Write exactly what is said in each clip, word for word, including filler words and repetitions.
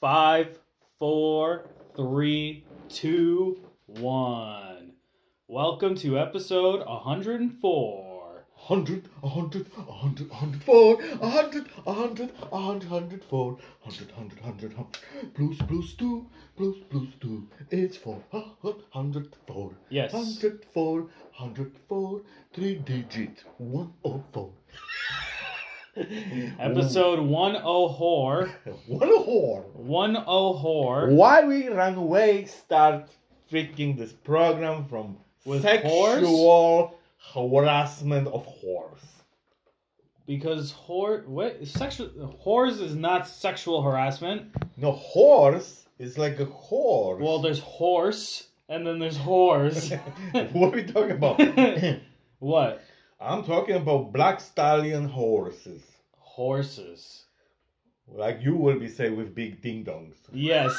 Five, four, three, two, one. Welcome to episode one hundred four. one hundred, one hundred, one hundred, one hundred four. one hundred, one hundred, one hundred, one hundred four. one hundred, one hundred, one hundred, one hundred. Plus, plus two, plus, plus two. It's four. one hundred four. Yes. one hundred four, one hundred four. Three digits. one oh four. Episode one oh four. one oh four. one oh four. Why we run away start freaking this program from with sexual horse? Harassment of whores. Because whore, what sexual whores is not sexual harassment. No, horse is like a horse. Well, there's horse and then there's whores. What are we talking about? What? I'm talking about black stallion horses. Horses. Like you will be saying with big ding-dongs. Yes,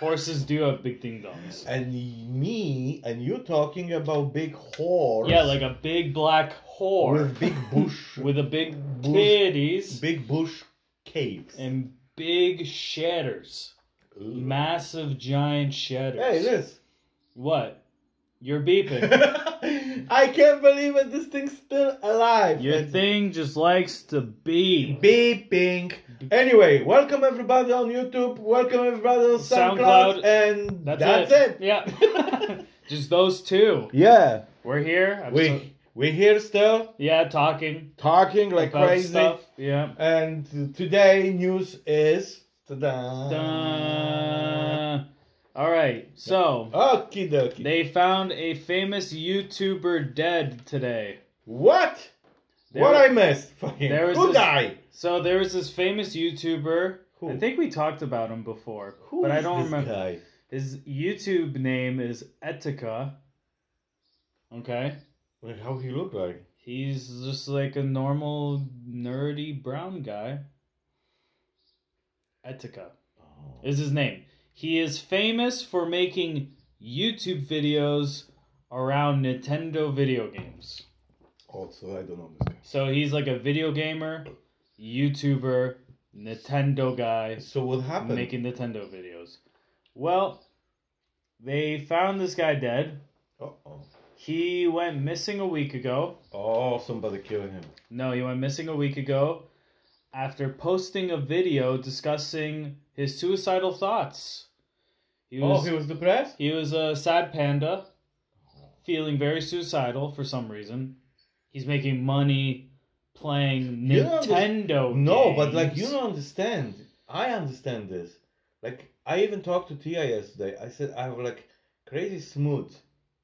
horses do have big ding-dongs. And me, and you talking about big horse. Yeah, like a big black horse. With big bush. With a big bush, titties. Big bush caves. And big shatters. Ooh. Massive giant shatters. Hey, this. What? You're beeping. I can't believe it. This thing's still alive. Your it's... thing just likes to beep. Beeping. Anyway, welcome everybody on YouTube. Welcome everybody on SoundCloud. SoundCloud. And that's, that's it. it. Yeah. Just those two. Yeah. We're here. I'm we so... we're here still. Yeah, talking. Talking like about crazy. Stuff. Yeah. And today news is ta-da. Da. All right, so okie dokie. They found a famous YouTuber dead today. What? There what was, I missed? Fucking there was who this, died? So there was this famous YouTuber. Who? I think we talked about him before, who but is I don't this remember. Guy? His YouTube name is Etika. Okay. Wait, how he look like? He's just like a normal nerdy brown guy. Etika oh. is his name. He is famous for making YouTube videos around Nintendo video games. Oh, so I don't know this guy. So he's like a video gamer, YouTuber, Nintendo guy. So what happened? Making Nintendo videos. Well, they found this guy dead. Uh-oh. He went missing a week ago. Oh, somebody killed him. No, he went missing a week ago after posting a video discussing his suicidal thoughts. He was, oh, he was depressed? He was a sad panda, feeling very suicidal for some reason. He's making money playing you Nintendo games. No, but like, you don't understand. I understand this. Like, I even talked to Tia yesterday. I said, I have like crazy smooth.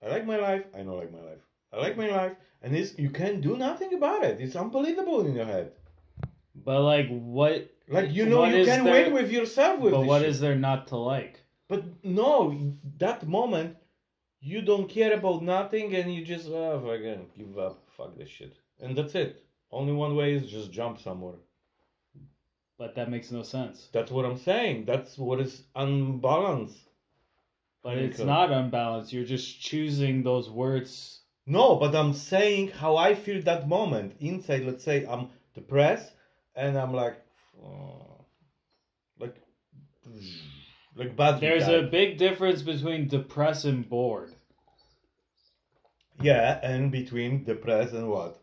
I like my life. I don't like my life. I like my life. And it's, you can't do nothing about it. It's unbelievable in your head. But like, what... Like, you know, what you can there, win with yourself with but this But what shit. Is there not to like? But no, that moment, you don't care about nothing and you just, oh, fucking give up. Fuck this shit. And that's it. Only one way is just jump somewhere. But that makes no sense. That's what I'm saying. That's what is unbalanced. But because... it's not unbalanced. You're just choosing those words. No, but I'm saying how I feel that moment. Inside, let's say I'm depressed and I'm like... Oh, like, like bad. There's guy. A big difference between depressed and bored. Yeah, and between depressed and what?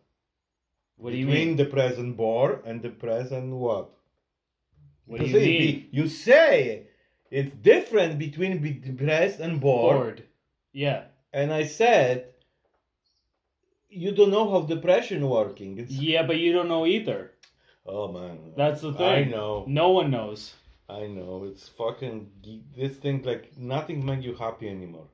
What do you between mean? Between depressed and bored and depressed and what? What do you see, mean? You say it's different between be depressed and bored. Bored. Yeah. And I said, you don't know how depression working. It's... Yeah, but you don't know either. Oh, man. That's the thing. I know. No one knows. I know. It's fucking... This thing, like, nothing makes you happy anymore.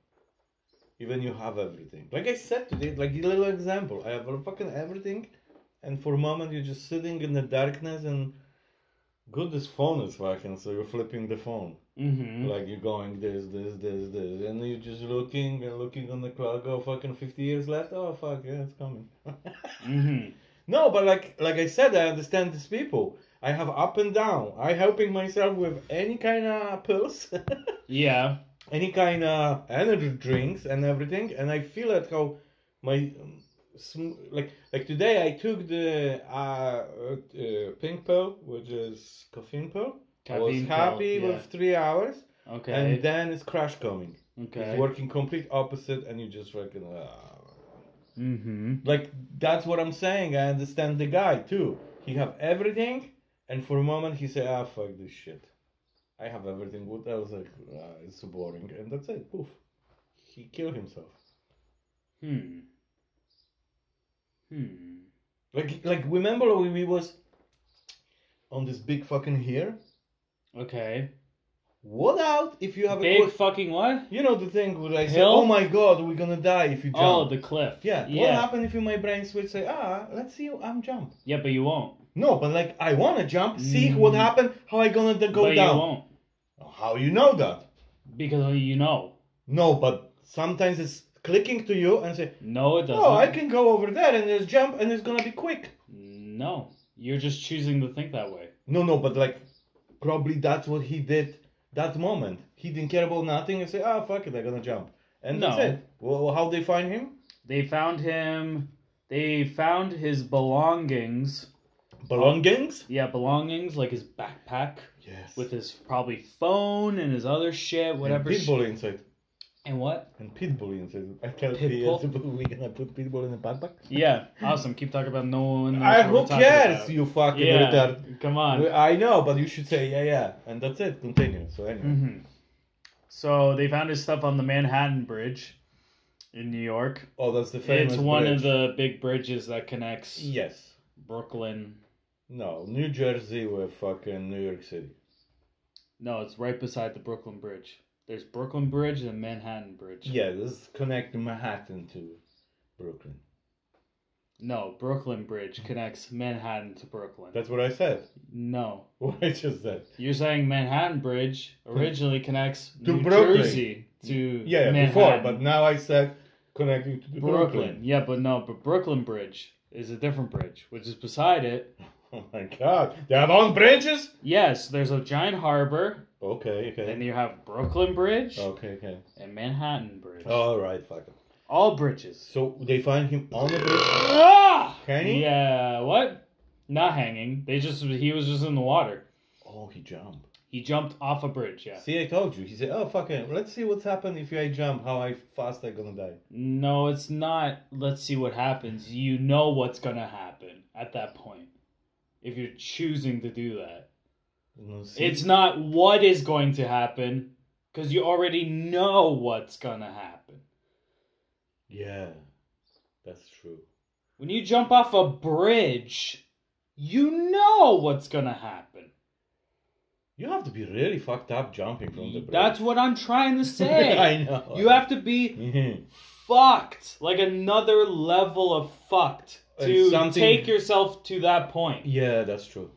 Even you have everything. Like I said today, like a little example. I have fucking everything. And for a moment, you're just sitting in the darkness and... Good, this phone is fucking, so you're flipping the phone. Mm-hmm. Like, you're going this, this, this, this. And you're just looking and looking on the clock. Oh, fucking fifty years left. Oh, fuck, yeah, it's coming. Mm-hmm. No, but like like I said, I understand these people. I have up and down. I'm helping myself with any kind of pills. Yeah. Any kind of energy drinks and everything. And I feel that how my... Like like today I took the uh, uh, pink pill, which is caffeine pill. I was happy yeah. with three hours. Okay. And then it's crash coming. Okay. It's working complete opposite, and you just reckon. Uh, mm-hmm. Like that's what I'm saying. I understand the guy too. He have everything, and for a moment he say, "Ah, fuck this shit. I have everything." What else? Like, ah, it's so boring, and that's it. Poof. He killed himself. Hmm. Hmm. Like, like remember when we was on this big fucking here? Okay. What out if you have big a big fucking what? You know the thing where I say, oh my god, we're gonna die if you jump. Oh, the cliff. Yeah. yeah. What happens if you my brain switch say, ah, let's see, I'm jump. Yeah, but you won't. No, but like I wanna jump. See mm. what happened? How I gonna go but down? You won't. How you know that? Because you know. No, but sometimes it's clicking to you and say, no, it doesn't. Oh, I can go over there and just jump and it's gonna be quick. No, you're just choosing to think that way. No, no, but like probably that's what he did. That moment, he didn't care about nothing and say, ah, oh, fuck it, I'm gonna jump. And no. that's it. Well, how they find him? They found him, they found his belongings. Belongings? Yeah, belongings, like his backpack. Yes. With his probably phone and his other shit, whatever. And pitbull shit. inside. And what? And pitbull inside. I can't see it. We're gonna put pitbull in the backpack? Yeah, awesome. Keep talking about no one. I, who cares, you fucking yeah. retard. Come on. I know, but you should say, yeah, yeah. And that's it. Continue. So, anyway. Mm-hmm. So, they found his stuff on the Manhattan Bridge in New York. Oh, that's the famous It's one bridge. of the big bridges that connects Yes. Brooklyn. No, New Jersey with fucking New York City. No, it's right beside the Brooklyn Bridge. There's Brooklyn Bridge and Manhattan Bridge. Yeah, let's connect Manhattan to Brooklyn. No, Brooklyn Bridge connects Manhattan to Brooklyn. That's what I said. No. What I just said. You're saying Manhattan Bridge originally connects to New Brooklyn. Jersey to yeah, Manhattan. Yeah, before, but now I said connecting to Brooklyn. Brooklyn. Yeah, but no, but Brooklyn Bridge is a different bridge, which is beside it. Oh my god. They have own bridges? Yes, there's a giant harbor. Okay, okay. Then you have Brooklyn Bridge. Okay, okay. And Manhattan Bridge. All right, fuck it. All bridges. So they find him on the bridge. Ah! Hanging? Yeah, what? Not hanging. They just he was just in the water. Oh, he jumped. He jumped off a bridge, yeah. See, I told you. He said, oh, fuck it. Let's see what's happened if I jump, how I fast I'm gonna die. No, it's not let's see what happens. You know what's gonna happen at that point. If you're choosing to do that. No, it's not what is going to happen, because you already know what's gonna happen. Yeah, that's true. When you jump off a bridge, you know what's gonna happen. You have to be really fucked up jumping from the bridge. That's what I'm trying to say. I know. You have to be fucked, like another level of fucked, to something... take yourself to that point. Yeah, that's true.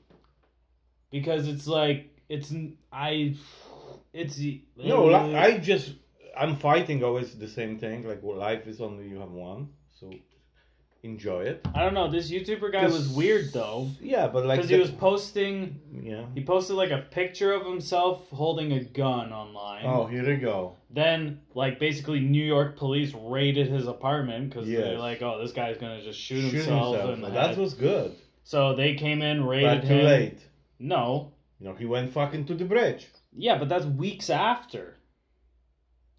Because it's like, it's, I, it's... No, I just, I'm fighting always the same thing. Like, well, life is only you have one, so enjoy it. I don't know, this YouTuber guy was weird, though. Yeah, but like... Because he was posting, yeah. he posted, like, a picture of himself holding a gun online. Oh, here we go. Then, like, basically New York police raided his apartment, because yes. they're like, oh, this guy's gonna just shoot, shoot himself. himself. In the that head. was good. So they came in, raided but too him. too late. No. You know, he went fucking to the bridge. Yeah, but that's weeks after.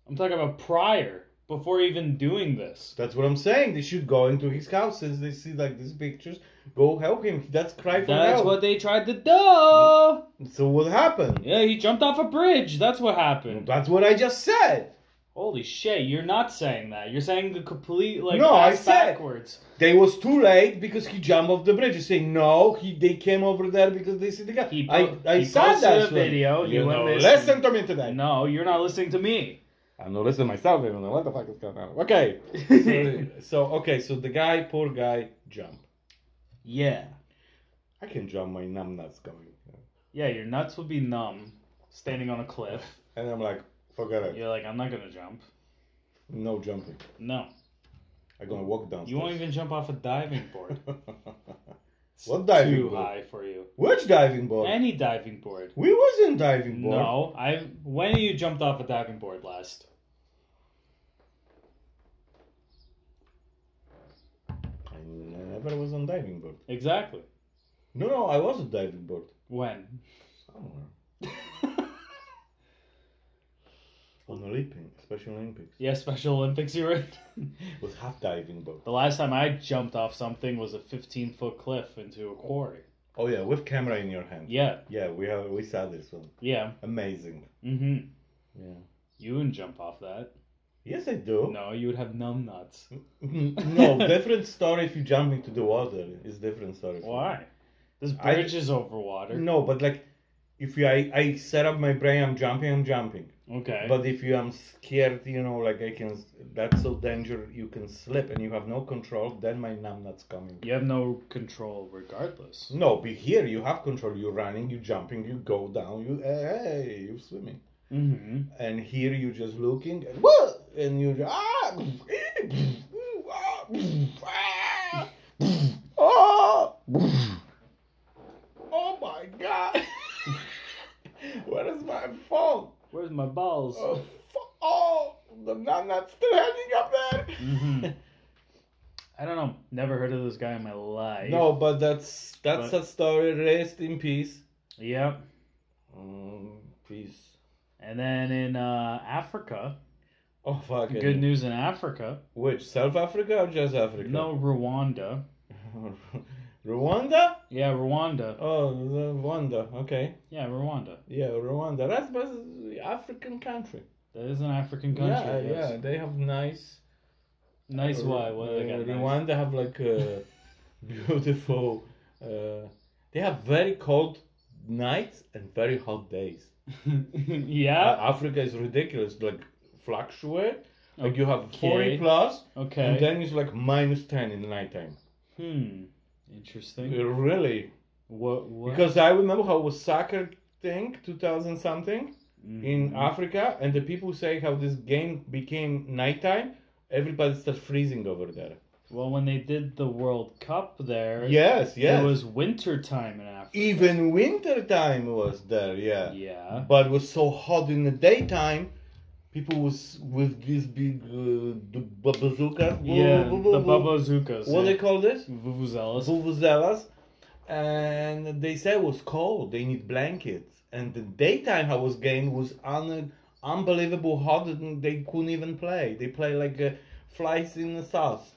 I'm talking about prior, before even doing this. That's what I'm saying. They should go into his house since they see, like, these pictures. Go help him. That's cry for help. That's what they tried to do. So what happened? Yeah, he jumped off a bridge. That's what happened. That's what I just said. Holy shit, you're not saying that. You're saying the complete, like, no, I said, backwards. They was too late because he jumped off the bridge. You say, no, he they came over there because they see the guy. He, I, I he said that. video. You, you know, listen to me today. No, you're not listening to me. I'm not listening to myself. I don't know what the fuck is going on. Okay. so, so, okay, so the guy, poor guy, jumped. Yeah. I can jump. My numb nuts going. Yeah, your nuts would be numb standing on a cliff. And I'm like... Forget it. You're like, I'm not gonna jump. No jumping. No. I'm gonna walk down. You won't even jump off a diving board. What diving too board? Too high for you. Which diving board? Any diving board. We wasn't diving board. No, I. When you jumped off a diving board last? I never was on diving board. Exactly. No, no, I was on diving board. When? Somewhere. On the Olympics, Special Olympics. Yeah, Special Olympics you were in. With half diving boat. The last time I jumped off something was a fifteen-foot cliff into a quarry. Oh, yeah, with camera in your hand. Yeah. Yeah, we have, we saw this one. Yeah. Amazing. Mm-hmm. Yeah. You wouldn't jump off that. Yes, I do. No, you would have numb nuts. No, different story if you jump into the water. It's different story. Why? Me. This bridge I, is over water. No, but like, if you, I, I set up my brain, I'm jumping, I'm jumping. Okay. But if you, I'm scared, you know, like I can, that's so dangerous, you can slip and you have no control, then my numbnuts coming. You have no control regardless. No, but here you have control. You're running, you're jumping, you go down, you, hey, you're swimming. Mm-hmm. And here you're just looking, and, whoa, and you're just, ah, ah, ah, ah, oh my God. Where is my phone? Where's my balls? Oh, f- oh I'm not, not still hanging up there. Mm-hmm. I don't know. Never heard of this guy in my life. No, but that's that's but... a story. Rest in peace. Yep. Um, peace. And then in uh, Africa. Oh, fuck it. Good news in Africa. Which? South Africa or just Africa? No, Rwanda. Rwanda? Yeah, Rwanda. Oh, Rwanda. Okay. Yeah, Rwanda. Yeah, Rwanda. That's an African country. That is an African country. Yeah, yes. Yeah. They have nice. Nice uh, why? What uh, they got? Rwanda nice? Have like a beautiful. Uh, they have very cold nights and very hot days. Yeah. Uh, Africa is ridiculous. Like fluctuate. Like okay. You have forty plus. Okay. And then it's like minus ten in nighttime. Hmm. Interesting. Really? What, what? Because I remember how it was soccer thing, two thousand something, mm-hmm. in Africa, and the people say how this game became nighttime, everybody starts freezing over there. Well, when they did the World Cup there, yes, yes. It was winter time in Africa. Even winter time was there, yeah. Yeah. But it was so hot in the daytime, people was with these big uh, the babazookas. Yeah, woo, woo, woo, the babazookas. What yeah. they call this? Vuvuzelas. Vuvuzelas. And they said it was cold. They need blankets. And the daytime I was game was un- unbelievable hot. And they couldn't even play. They play like uh, flies in the sauce.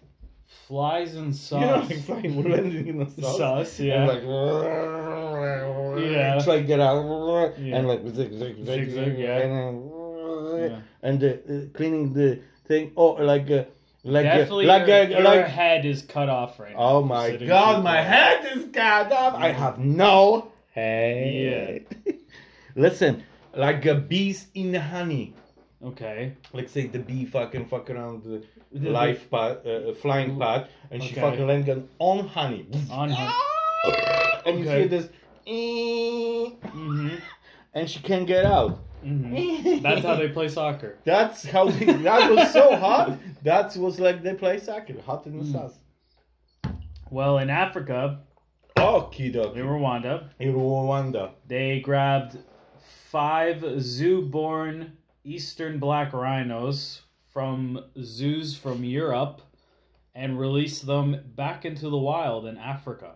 Flies in sauce. You know, like flying, we're landing in the sauce. Sauce, yeah. And like... Yeah. Try to get out. Yeah. And like... Zig, zig, zig, zig, zig, yeah. And then... Yeah. And the uh, cleaning the thing, oh, like, uh, like, uh, like, your, uh, your like, head is cut off right now. Oh my God, my head is cut off. I have no head. Yeah. Listen, like a bees in honey. Okay. Like say the bee fucking fuck around the life pad, uh, flying pad, and okay. she fucking landed on honey. On honey. And okay. you hear this, mm-hmm. and she can't get out. Mm-hmm. That's how they play soccer. That's how they, that was so hot. That was like they play soccer, hot in the mm. sauce. Well, in Africa, oh, kido, in Rwanda, in Rwanda, they grabbed five zoo-born eastern black rhinos from zoos from Europe and released them back into the wild in Africa.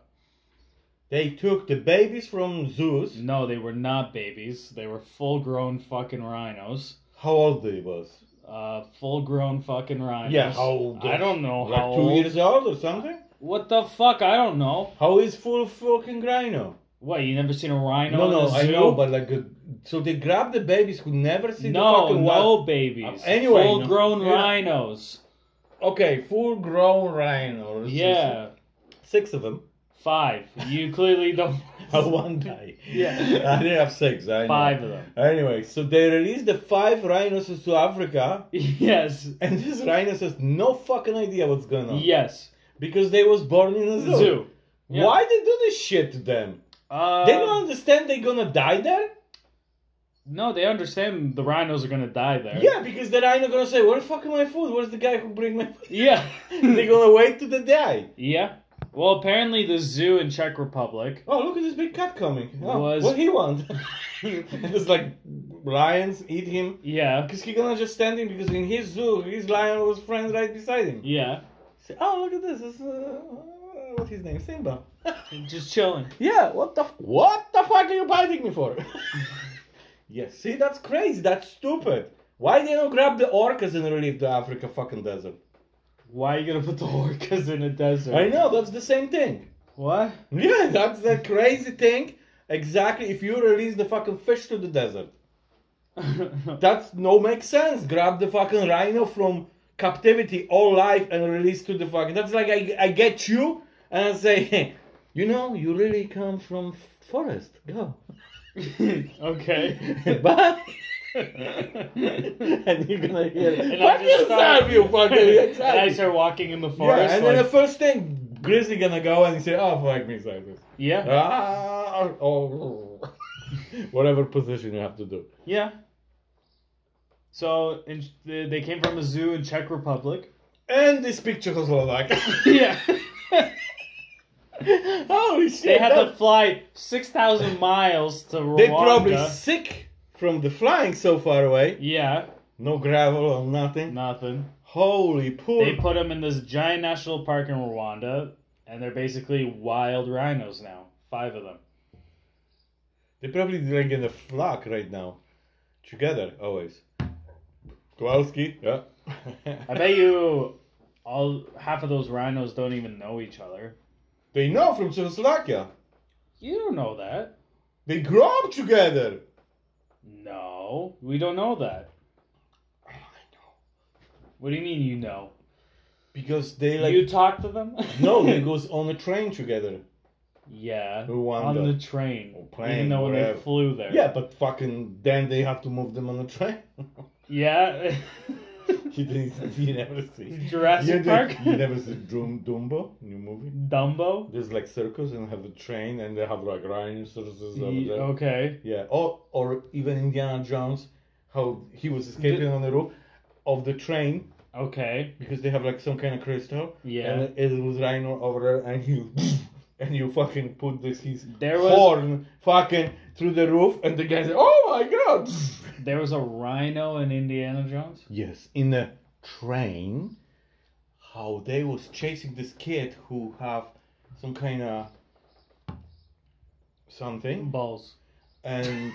They took the babies from zoos. No, they were not babies. They were full-grown fucking rhinos. How old they was? Uh, full-grown fucking rhinos. Yeah, how old? I don't know like how old. Like two years old or something? What the fuck? I don't know. How is full fucking rhino? What, you never seen a rhino no, in no, a zoo? No, no, I know, but like... A, so they grabbed the babies who never seen no, the fucking... No, no babies. Uh, anyway... Full-grown no, rhinos. Okay, full-grown rhinos. Yeah. Six of them. Five. You clearly don't... One guy. Yeah. I didn't have six. I five know. Of them. Anyway, so they released the five rhinos to Africa. Yes. And this rhinos has no fucking idea what's going on. Yes. Because they was born in a zoo. zoo. Yeah. Why they do this shit to them? Uh, they don't understand they're gonna die there? No, they understand the rhinos are gonna die there. Yeah, because the rhino gonna say, where's fucking my food? Where's the guy who bring my food? Yeah. They're gonna wait till they die. Yeah. Well, apparently the zoo in Czech Republic... Oh, look at this big cat coming. Oh, was... What he want? It's like, lions eat him. Yeah. Because he's gonna just stand in, because in his zoo, his lion was friends right beside him. Yeah. So, oh, look at this. It's, uh, what's his name? Simba. Just chilling. Yeah. What the... F- what the fuck are you biting me for? Yes. See, that's crazy. That's stupid. Why they don't grab the orcas and relieve the Africa fucking desert? Why are you gonna put the orcas in a desert? I know, that's the same thing. What? Yeah, that's the crazy thing. Exactly, if you release the fucking fish to the desert. That's no makes sense. Grab the fucking rhino from captivity all life and release to the fucking... That's like I, I get you and I say, hey, you know, you really come from forest. Go. Okay. Bye. And you're gonna hear it. Fuck yourself, you fucking... Exactly. And I start walking in the forest. Yeah, and like... then the first thing, grizzly gonna go and say, oh, fuck me, Cypress. Yeah. Ah, oh, oh. Whatever position you have to do. Yeah. So, in, they came from a zoo in Czech Republic. And they speak Czechoslovakia. Yeah. Holy shit. They had that... to fly six thousand miles to Rwanda. They're probably sick. From the flying so far away. Yeah. No gravel or nothing. Nothing. Holy poop. They put them in this giant national park in Rwanda, and they're basically wild rhinos now. Five of them. They're probably drinking a flock right now. Together, always. Kowalski, yeah. I bet you all half of those rhinos don't even know each other. They know from Czechoslovakia. You don't know that. They grow up together. No, we don't know that. Oh, I know. What do you mean you know? Because they like... You talk to them? No, they goes on the train together. Yeah, Rwanda. On the train. Or plane, even though wherever. They flew there. Yeah, but fucking then they have to move them on the train. Yeah. You didn't, you never see Jurassic you Park. Did, you never see Doom, Dumbo, new movie. Dumbo. There's like circus and have a train and they have like rhinoceroses over there. Okay. Yeah. Or or even Indiana Jones, how he was escaping the, on the roof of the train. Okay. Because they have like some kind of crystal. Yeah. And it was rhino over there, and you and you fucking put this his there was, horn fucking through the roof, and the guy said, "Oh my god." There was a rhino in Indiana Jones? Yes, in a train. How they was chasing this kid who have some kind of something. Balls. And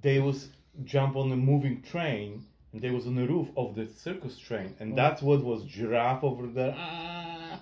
they was jump on a moving train. And they was on the roof of the circus train. And that's what was giraffe over there. Ah.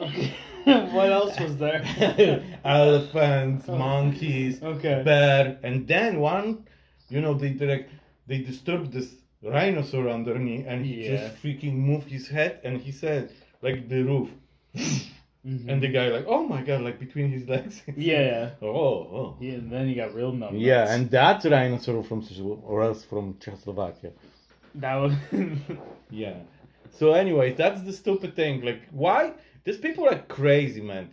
Okay. What else was there? Elephants, monkeys, okay. Bear. And then one... You know, they direct, they disturbed this rhinosaur underneath, and he yeah. just freaking moved his head, and he said, like, the roof. Mm-hmm. And the guy, like, oh, my God, like, between his legs. Yeah. Oh, oh. Yeah, and then he got real numbers. Yeah, and that rhinosaur from, or else from Czechoslovakia. That was... Yeah. So, anyway, that's the stupid thing. Like, why? These people are crazy, man.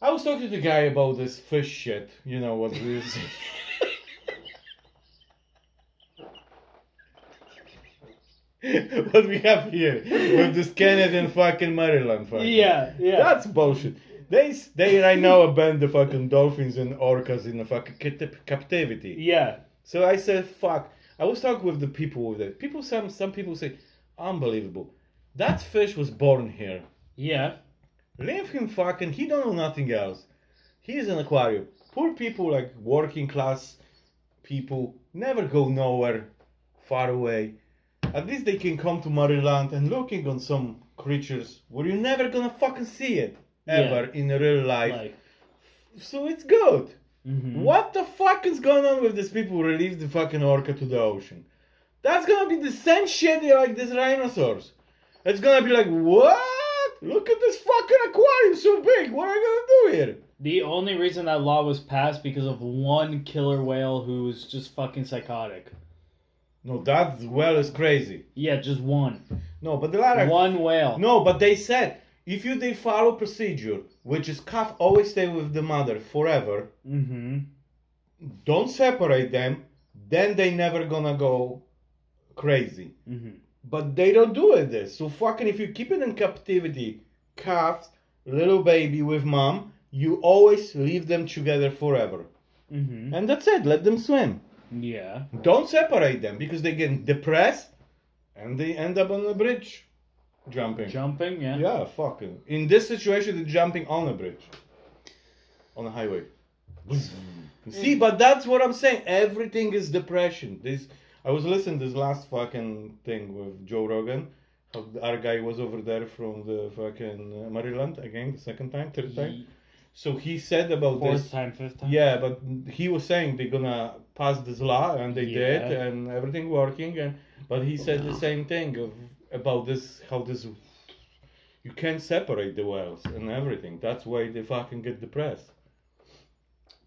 I was talking to the guy about this fish shit. You know what we was... What we have here with this Canadian fucking Marineland fucking. Yeah, yeah. That's bullshit. They they right now abandon the fucking dolphins and orcas in the fucking captivity. Yeah. So I said, fuck. I was talking with the people with it. People, some some people say, unbelievable. That fish was born here. Yeah. Leave him fucking. He don't know nothing else. He is an aquarium. Poor people, like working class people, never go nowhere, far away. At least they can come to Marineland and looking on some creatures where you're never gonna fucking see it ever yeah. in real life. Like. So it's good. Mm-hmm. What the fuck is going on with these people who release the fucking orca to the ocean? That's gonna be the same shit like these rhinosaurs. It's gonna be like, what? Look at this fucking aquarium so big. What am I gonna do here? The only reason that law was passed because of one killer whale who was just fucking psychotic. No, that whale is crazy. Yeah, just one. No, but there are... One whale. No, but they said, if you they follow procedure, which is calf always stay with the mother forever, mm-hmm. don't separate them, then they never gonna go crazy. Mm-hmm. But they don't do it this. So fucking if you keep it in captivity, calf, little baby with mom, you always leave them together forever. Mm-hmm. And that's it, let them swim. Yeah. Don't separate them because they get depressed and they end up on the bridge jumping. Jumping, yeah. Yeah, fucking. In this situation, they're jumping on a bridge. On a highway. See, but that's what I'm saying. Everything is depression. This I was listening to this last fucking thing with Joe Rogan. How our guy was over there from the fucking uh, Marineland again, the second time, third time. So he said about Fourth this. Fourth time, fifth time. Yeah, but he was saying they're gonna pass this law, and they yeah. did, and everything working. And but he said the same thing of, about this, how this. You can't separate the whales and everything. That's why they fucking get depressed.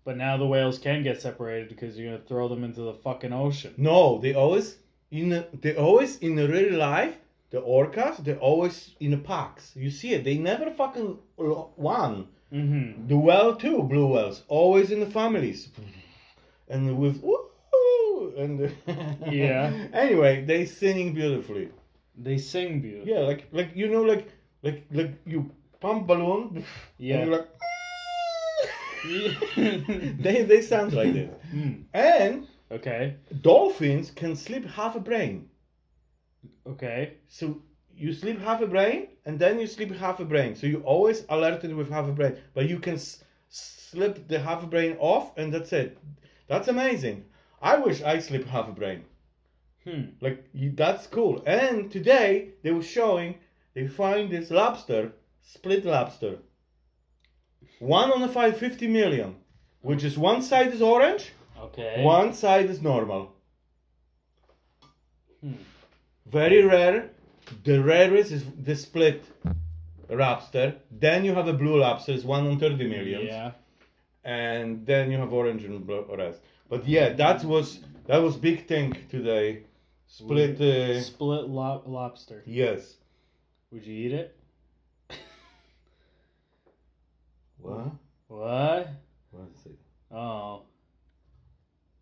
But now the whales can get separated because you're gonna throw them into the fucking ocean. No, they always in they always in real life. The orcas, they always in the packs. You see it. They never fucking won. Mm-hmm. The whale too, blue whales, always in the families, and with woo and yeah. Anyway, they singing beautifully. They sing beautifully. Yeah, like like you know like. Like, like you pump balloon, yeah. and you're like, they they sound like this. Mm. And okay, dolphins can sleep half a brain. Okay. So you sleep half a brain, and then you sleep half a brain. So you always alerted with half a brain, but you can s- slip the half a brain off, and that's it. That's amazing. I wish I sleep half a brain. Hmm. Like that's cool. And today they were showing. They find this lobster, split lobster. One on the five, fifty million, which is one side is orange, okay. one side is normal. Hmm. Very rare. The rarest is the split lobster. Then you have a blue lobster, it's one on thirty million. Yeah. And then you have orange and blue rest. But yeah, that was that was big thing today. Split. Uh, split lo- lobster. Yes. Would you eat it? What? What? What is it? Oh.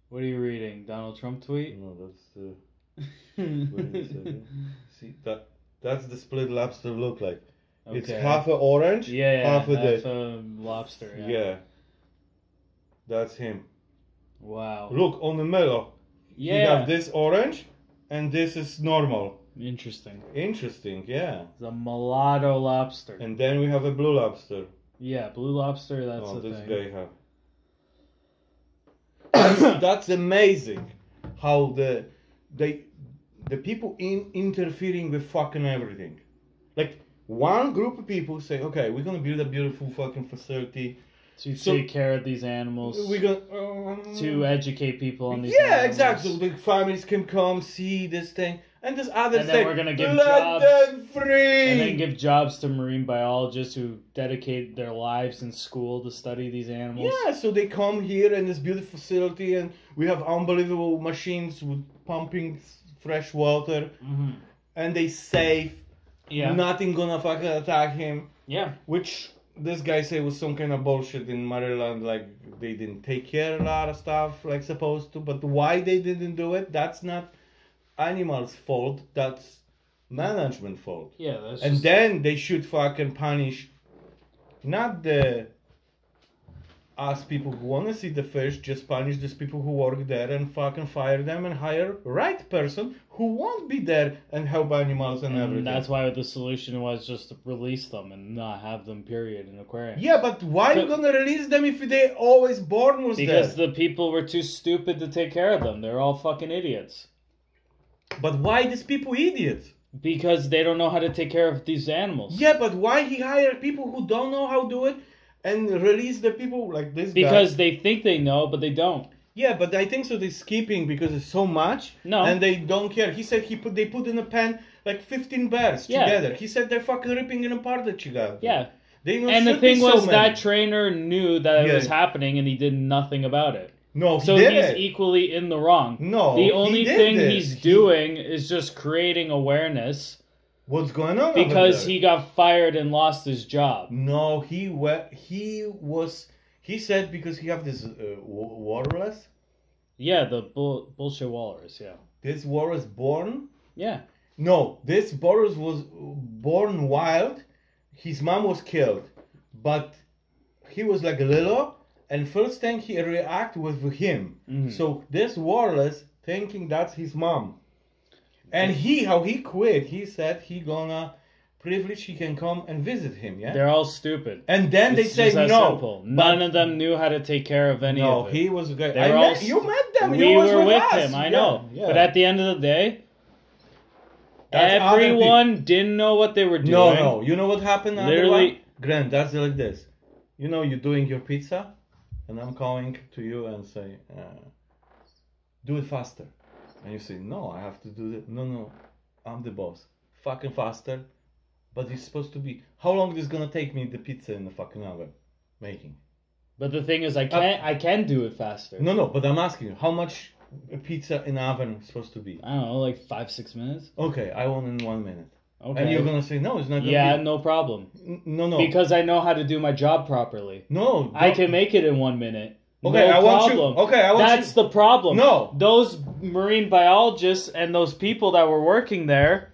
What are you reading? Donald Trump tweet? No, that's the... What is it? See, that, that's the split lobster look like. Okay. It's half an orange, yeah, yeah, half a that's the... a lobster. Yeah. yeah. That's him. Wow. Look, on the middle. Yeah. You have this orange, and this is normal. Interesting. Interesting, yeah. The mulatto lobster. And then we have a blue lobster. Yeah, blue lobster, that's oh, the this thing. Guy have. That's amazing how the they the people in interfering with fucking everything. Like one group of people say, okay, we're gonna build a beautiful fucking facility. To so, take care of these animals. We got um, to educate people on these. Yeah, animals. Exactly. The families can come see this thing, and this other and thing. And then we're gonna give Let jobs. Them free. And then give jobs to marine biologists who dedicate their lives in school to study these animals. Yeah, so they come here in this beautiful facility, and we have unbelievable machines with pumping fresh water, mm-hmm. and they safe. Yeah. Nothing gonna fucking attack him. Yeah. Which. This guy said it was some kind of bullshit in Maryland, like they didn't take care of a lot of stuff like supposed to, but why they didn't do it, that's not animals' fault, that's management fault. Yeah, that's And just... then they should fucking punish not the us people who want to see the fish, just punish these people who work there and fucking fire them and hire right person who won't be there and help animals and, and everything. That's why the solution was just to release them and not have them, period, in aquarium. Yeah, but why so, are you going to release them if they always born was because there? Because the people were too stupid to take care of them. They're all fucking idiots. But why these people idiots? Because they don't know how to take care of these animals. Yeah, but why he hired people who don't know how to do it? And release the people like this because guy. Because they think they know, but they don't. Yeah, but I think so they're skipping because it's so much. No. And they don't care. He said he put they put in a pen like fifteen bears yeah. together. He said they're fucking ripping it apart the chica. Yeah. They know and the thing so was many. That trainer knew that it yeah. was happening and he did nothing about it. No, he So did he's it. Equally in the wrong. No, The only he did thing it. He's doing he... is just creating awareness. What's going on? Because he got fired and lost his job. No, he wa- he was he said because he have this uh, w- walrus. Yeah, the bull- bullshit walrus. Yeah. This walrus born. Yeah. No, this walrus was born wild. His mom was killed, but he was like little, and first thing he react was with him. Mm-hmm. So this walrus thinking that's his mom. And he, how he quit, he said he gonna privilege, he can come and visit him, yeah? They're all stupid. And then it's they say no. Simple. None of them knew how to take care of any no, of it. No, he was good. I all met, you met them. We you were with, with us. him, I yeah, know. Yeah. But at the end of the day, that's everyone didn't know what they were doing. No, no. You know what happened? Literally. Grant, that's like this. You know, you're doing your pizza, and I'm calling to you and say, uh, do it faster. And you say, no, I have to do it. No, no, I'm the boss. Fucking faster. But it's supposed to be... How long is it going to take me the pizza in the fucking hour making? But the thing is, I can't, uh, I can do it faster. No, no, but I'm asking you, how much a pizza in the oven is supposed to be? I don't know, like five, six minutes? Okay, I want in one minute. Okay. And you're going to say, no, it's not going to yeah, be... Yeah, no problem. N- no, no. Because I know how to do my job properly. No. Don't... I can make it in one minute. Okay, no I problem. want you... Okay, I want That's you... the problem. No. Those marine biologists and those people that were working there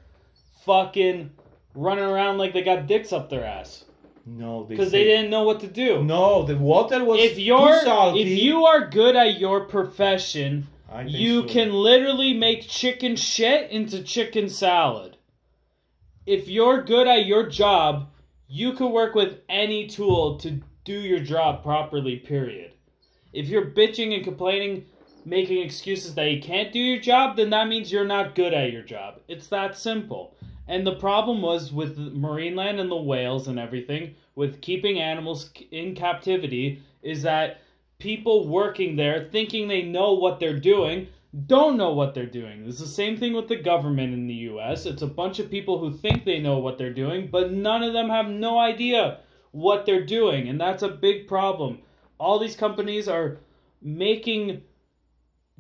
fucking... running around like they got dicks up their ass. No, they because they didn't know what to do. No, the water was if you're, too salty. If you are good at your profession, you so. can literally make chicken shit into chicken salad. If you're good at your job, you can work with any tool to do your job properly, period. If you're bitching and complaining, making excuses that you can't do your job, then that means you're not good at your job. It's that simple. And the problem was with Marineland and the whales and everything, with keeping animals in captivity, is that people working there, thinking they know what they're doing, don't know what they're doing. It's the same thing with the government in the U S. It's a bunch of people who think they know what they're doing, but none of them have no idea what they're doing. And that's a big problem. All these companies are making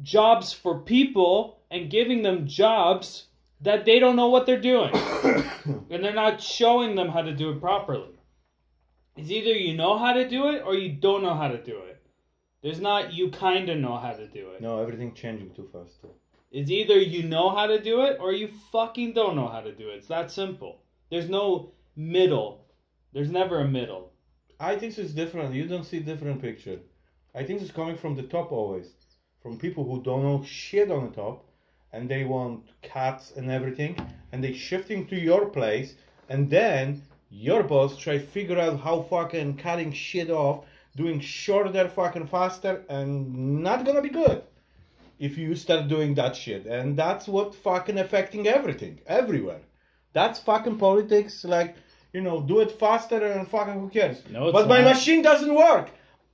jobs for people and giving them jobs that they don't know what they're doing. And they're not showing them how to do it properly. It's either you know how to do it or you don't know how to do it. There's not you kind of know how to do it. No, everything's changing too fast. Too. It's either you know how to do it or you fucking don't know how to do it. It's that simple. There's no middle. There's never a middle. I think it's different. You don't see different picture. I think it's coming from the top always. From people who don't know shit on the top. And they want cuts and everything, and they shifting to your place, and then your boss try figure out how fucking cutting shit off, doing shorter fucking faster, and not gonna be good if you start doing that shit. And that's what fucking affecting everything, everywhere. That's fucking politics, like, you know, do it faster and fucking who cares. No, but not. My machine doesn't work.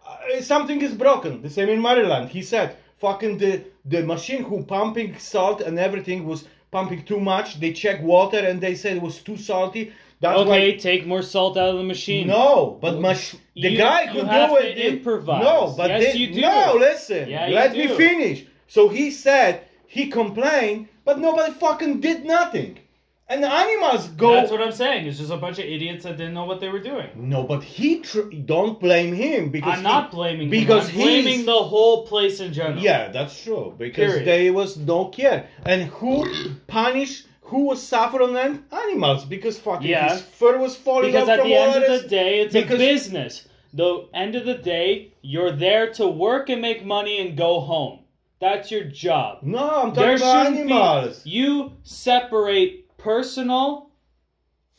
Uh, something is broken. The same in Maryland. He said, fucking the... The machine who pumping salt and everything was pumping too much. They check water and they said it was too salty. That's okay, why... take more salt out of the machine. No, but mach... you, the guy who do it improvise. No, but yes, they... you do. No, listen. Yeah, let me finish. So he said he complained, but nobody fucking did nothing. And the animals go. That's what I'm saying. It's just a bunch of idiots that didn't know what they were doing. No, but he tr- don't blame him because I'm he, not blaming because him. I'm blaming the whole place in general. Yeah, that's true. Because Period. They was no care. And who punish? Who was suffering them? Animals. Because fucking yeah. his fur was falling because off. Because at the end of the day, it's because... a business. The end of the day, you're there to work and make money and go home. That's your job. No, I'm talking there about animals. Be, you separate. Personal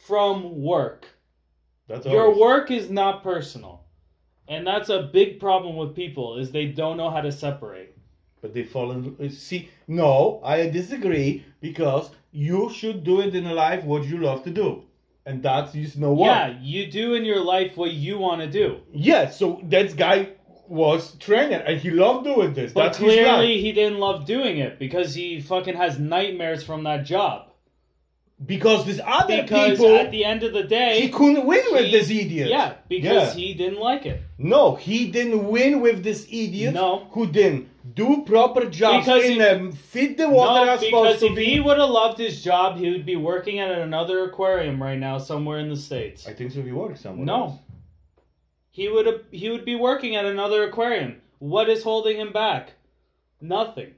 from work. That's your always. Work is not personal, and that's a big problem with people is they don't know how to separate. But they fall in. See, no, I disagree because you should do it in life what you love to do, and that's you know what. Yeah, you do in your life what you want to do. Yeah, so that guy was trainer and he loved doing this. But that's clearly he didn't love doing it because he fucking has nightmares from that job. Because this other because people... Because at the end of the day... He couldn't win he, with this idiot. Yeah, because yeah. he didn't like it. No, he didn't win with this idiot no. who didn't do proper jobs because in them, feed the water no, as supposed to be. Because if he would have loved his job, he would be working at another aquarium right now somewhere in the States. I think so, he worked somewhere No. else. He would have, he would be working at another aquarium. What is holding him back? Nothing.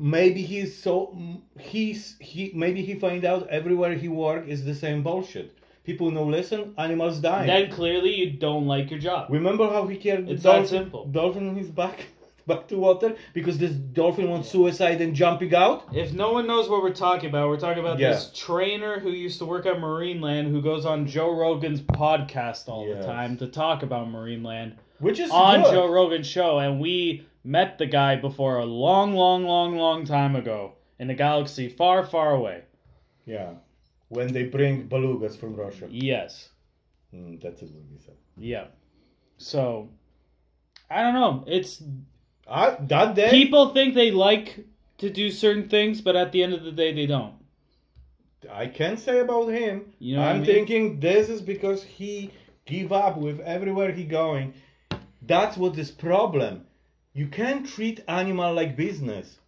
Maybe he's so he's he maybe he find out everywhere he work is the same bullshit. People no listen, animals die. Then clearly you don't like your job. Remember how he cared? It's dolphin, that simple. Dolphin on his back. back to water because this dolphin wants suicide and jumping out? If no one knows what we're talking about, we're talking about yeah. this trainer who used to work at Marineland who goes on Joe Rogan's podcast all yes. the time to talk about Marineland. Which is on good. Joe Rogan's show, and we met the guy before a long, long, long, long time ago in a galaxy far, far away. Yeah. When they bring belugas from Russia. Yes. Mm, that's what we said. Yeah. So, I don't know. It's... Uh, that day... People think they like to do certain things, but at the end of the day, they don't. I can say about him. You know I'm I mean? thinking this is because he give up with everywhere he going. That's what is problem. You can't treat animal like business.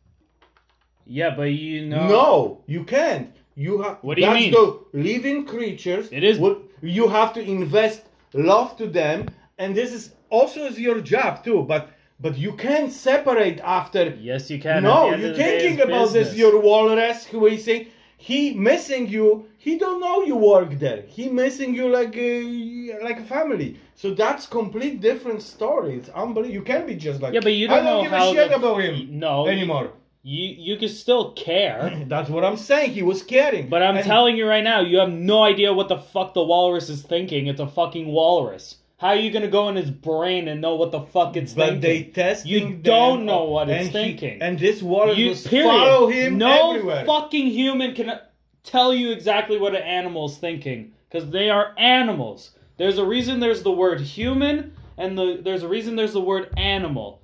Yeah, but you know... No, you can't. You have. What do you mean? The living creatures. It is. What, you have to invest love to them, and this is also is your job too. But but you can't separate after. Yes, you can. No, you can't think about business. This. Your walrus who is saying he missing you. He don't know you work there. He missing you like a, like a family. So that's complete different story. It's unbelievable. You can't be just like. Yeah, but you don't, I don't know give how a shit the, about him. No anymore. You you can still care. That's what I'm saying. He was caring. But I'm and telling you right now, you have no idea what the fuck the walrus is thinking. It's a fucking walrus. How are you going to go in his brain and know what the fuck it's but thinking? But they test You don't know what it's he, thinking. And this walrus you, was period. follow him no everywhere. No fucking human can tell you exactly what an animal's thinking. Because they are animals. There's a reason there's the word human, and the, there's a reason there's the word animal.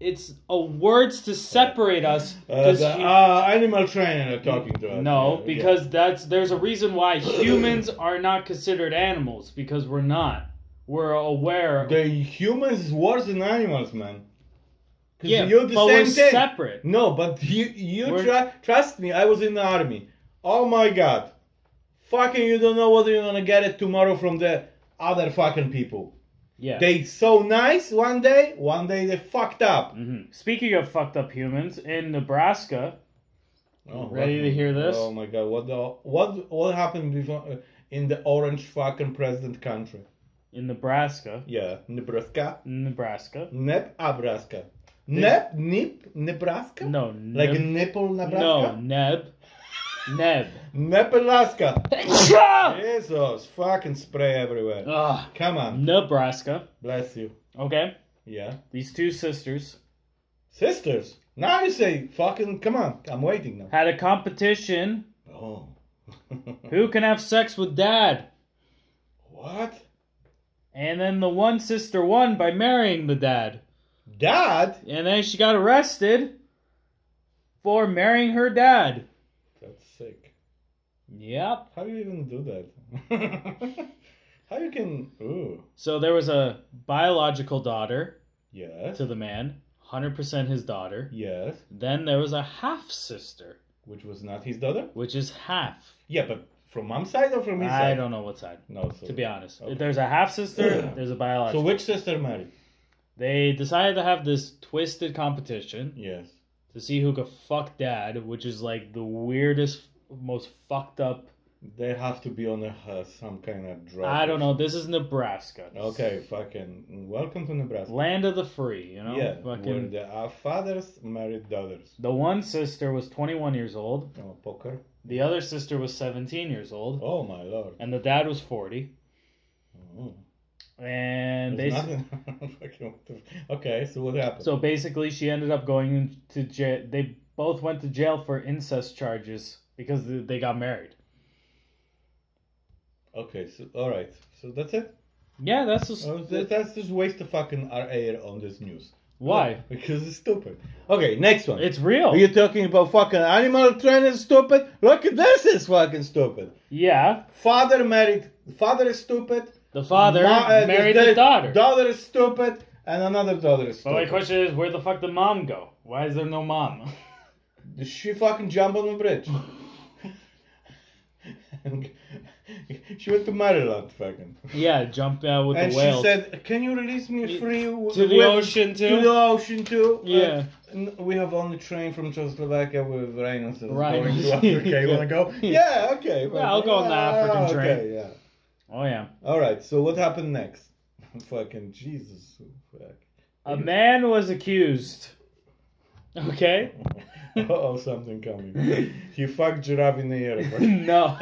It's a words to separate us. Uh, the, he, uh, animal trainer are talking to us. No, because yeah. that's there's a reason why humans are not considered animals. Because we're not. We're aware. The humans is worse than animals, man. Yeah, you're the but same we're thing. separate. No, but you, you try, trust me, I was in the army. Oh my God. Fucking you don't know whether you're going to get it tomorrow from the other fucking people. Yeah. They so nice one day, one day they fucked up. Mm-hmm. Speaking of fucked up humans, in Nebraska, oh, ready what, to hear this? Oh my God, what the, what what happened before, in the orange fucking president country? In Nebraska. Yeah, Nebraska. Nebraska. Neb-Abraska. Neb? Nip? Nebraska? No. Neb. Like Nipple, Nebraska? No, Neb. Neb. Nebraska. Jesus. Fucking spray everywhere. Ugh. Come on. Nebraska. Bless you. Okay. Yeah. These two sisters. Sisters? Now you say fucking, come on. I'm waiting now. Had a competition. Oh. Who can have sex with dad? What? And then the one sister won by marrying the dad. Dad? And then she got arrested for marrying her dad. That's sick. Yep. How do you even do that? How you can... Ooh. So there was a biological daughter. Yes. To the man. one hundred percent his daughter. Yes. Then there was a half-sister. Which was not his daughter? Which is half. Yeah, but from mom's side or from his I side? I don't know what side. No, sorry. To be honest. Okay. If there's a half-sister, there's a biological. So which sister married? They decided to have this twisted competition. Yes. To see who could fuck dad, which is like the weirdest, most fucked up. They have to be on a, uh, some kind of drug. I don't know. This is Nebraska. Okay, fucking welcome to Nebraska. Land of the free, you know? Yeah, fucking... where the, our fathers married daughters. The one sister was twenty-one years old. Oh, poker. The other sister was seventeen years old. Oh, my Lord. And the dad was forty. Oh. And basically, okay, so what happened? So basically, she ended up going to jail. They both went to jail for incest charges because they got married. Okay, so all right, so that's it. Yeah, that's just oh, that, that's just waste of fucking our air on this news. Why? Oh, because it's stupid. Okay, next one. It's real. Are you talking about fucking animal trainers stupid? Look at this, is fucking stupid. Yeah. Father married. Father is stupid. The father Ma uh, married the, the daughter. Daughter is stupid, and another daughter is stupid. But my question is, where the fuck did mom go? Why is there no mom? Did she fucking jump on the bridge? And she went to Marineland, fucking. Yeah, jumped out with and the whales. And she said, can you release me free? To the, the ocean, too? To the ocean, too. Yeah. Uh, we have only train from Czechoslovakia with Reynolds right. going to Africa. You want to go? Yeah, yeah okay. Well, I'll go yeah, on the African okay, train. Okay, yeah. Oh, yeah. All right, so what happened next? Fucking Jesus. Fuck. A man was accused Okay. Uh-oh, something coming. He fucked giraffe in the airport. No.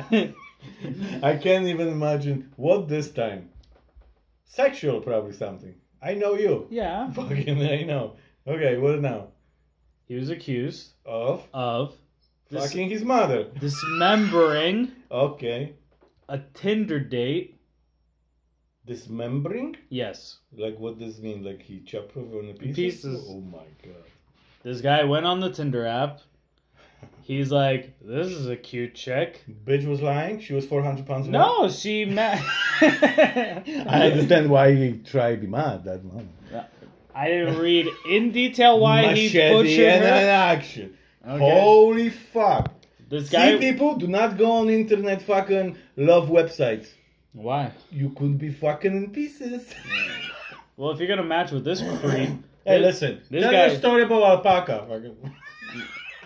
I can't even imagine. What this time? Sexual, probably something. I know you. Yeah. Fucking, I know. Okay, what now? He was accused of of fucking his mother, dismembering. Okay. A Tinder date. Dismembering? Yes. Like, what does it mean? Like, he chopped over in pieces? Pieces. Oh my god. This guy went on the Tinder app. He's like, this is a cute chick. Bitch was lying. She was four hundred pounds. No, away. She met. I understand why he tried to be mad that moment. I didn't read in detail why Machete he butchered and her. An action. Okay. Holy fuck. This guy... See, people, do not go on internet fucking love websites. Why? You could be fucking in pieces. Well, if you're going to match with this creep... Hey, listen. This tell guy... your story about alpaca.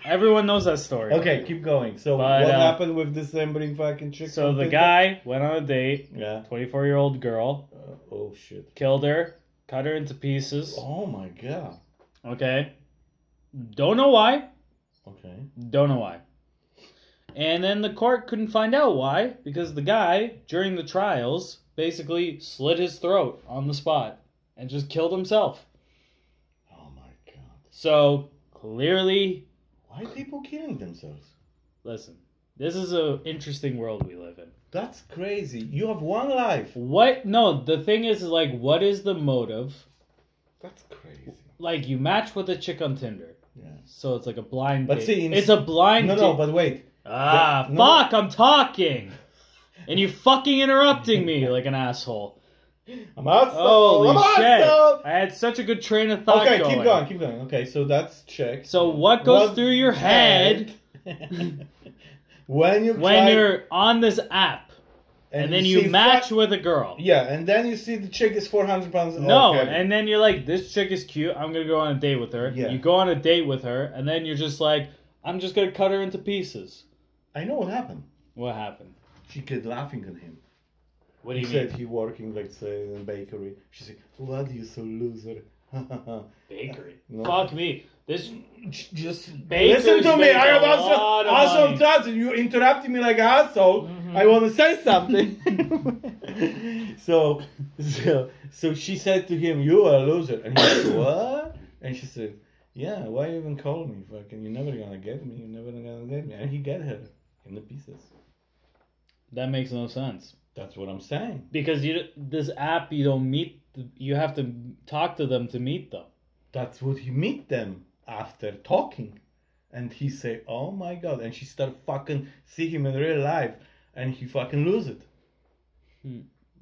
Everyone knows that story. Okay, keep going. So but, what uh, happened with this dismembering fucking chick? So the guy went on a date. Yeah. twenty-four-year-old girl. Uh, oh, shit. Killed her. Cut her into pieces. Oh, my God. Okay. Don't know why. Okay. Don't know why. And then the court couldn't find out why, because the guy, during the trials, basically slit his throat on the spot and just killed himself. Oh, my God. So, clearly... Why are people killing themselves? Listen, this is an interesting world we live in. That's crazy. You have one life. What? No, the thing is, is like, what is the motive? That's crazy. Like, you match with a chick on Tinder. Yeah. So it's like a blind but date. See, in... It's a blind date. No, no, but wait. Ah, but, no. Fuck, I'm talking. And you fucking interrupting me like an asshole. I'm asshole. Holy I'm shit. Asshole. I had such a good train of thought okay, going. Okay, keep going, keep going. Okay, so that's check. So what goes what through your head when, you when try... you're on this app and, and then you, you match fa- with a girl. Yeah, and then you see the chick is four hundred pounds. No, okay. And then you're like, this chick is cute. I'm going to go on a date with her. Yeah. You go on a date with her and then you're just like, I'm just going to cut her into pieces. I know what happened. What happened? She kept laughing at him. What do you he mean? He said he working, let's say, in a bakery. She said, what are you so loser? Bakery? No. Fuck me. This just... Listen to me. I have also, also thoughts. You interrupted me like an asshole. Mm-hmm. I want to say something. so, so, so she said to him, you are a loser. And he said, what? And she said, yeah, why even call me? Fucking, you're never gonna get me. You're never gonna get me. And he got her in the pieces. That makes no sense. That's what I'm saying. Because you this app, you don't meet. You have to talk to them to meet them. That's what he meet them after talking, and he say, "Oh my god!" And she start fucking see him in real life, and he fucking lose it. Hmm.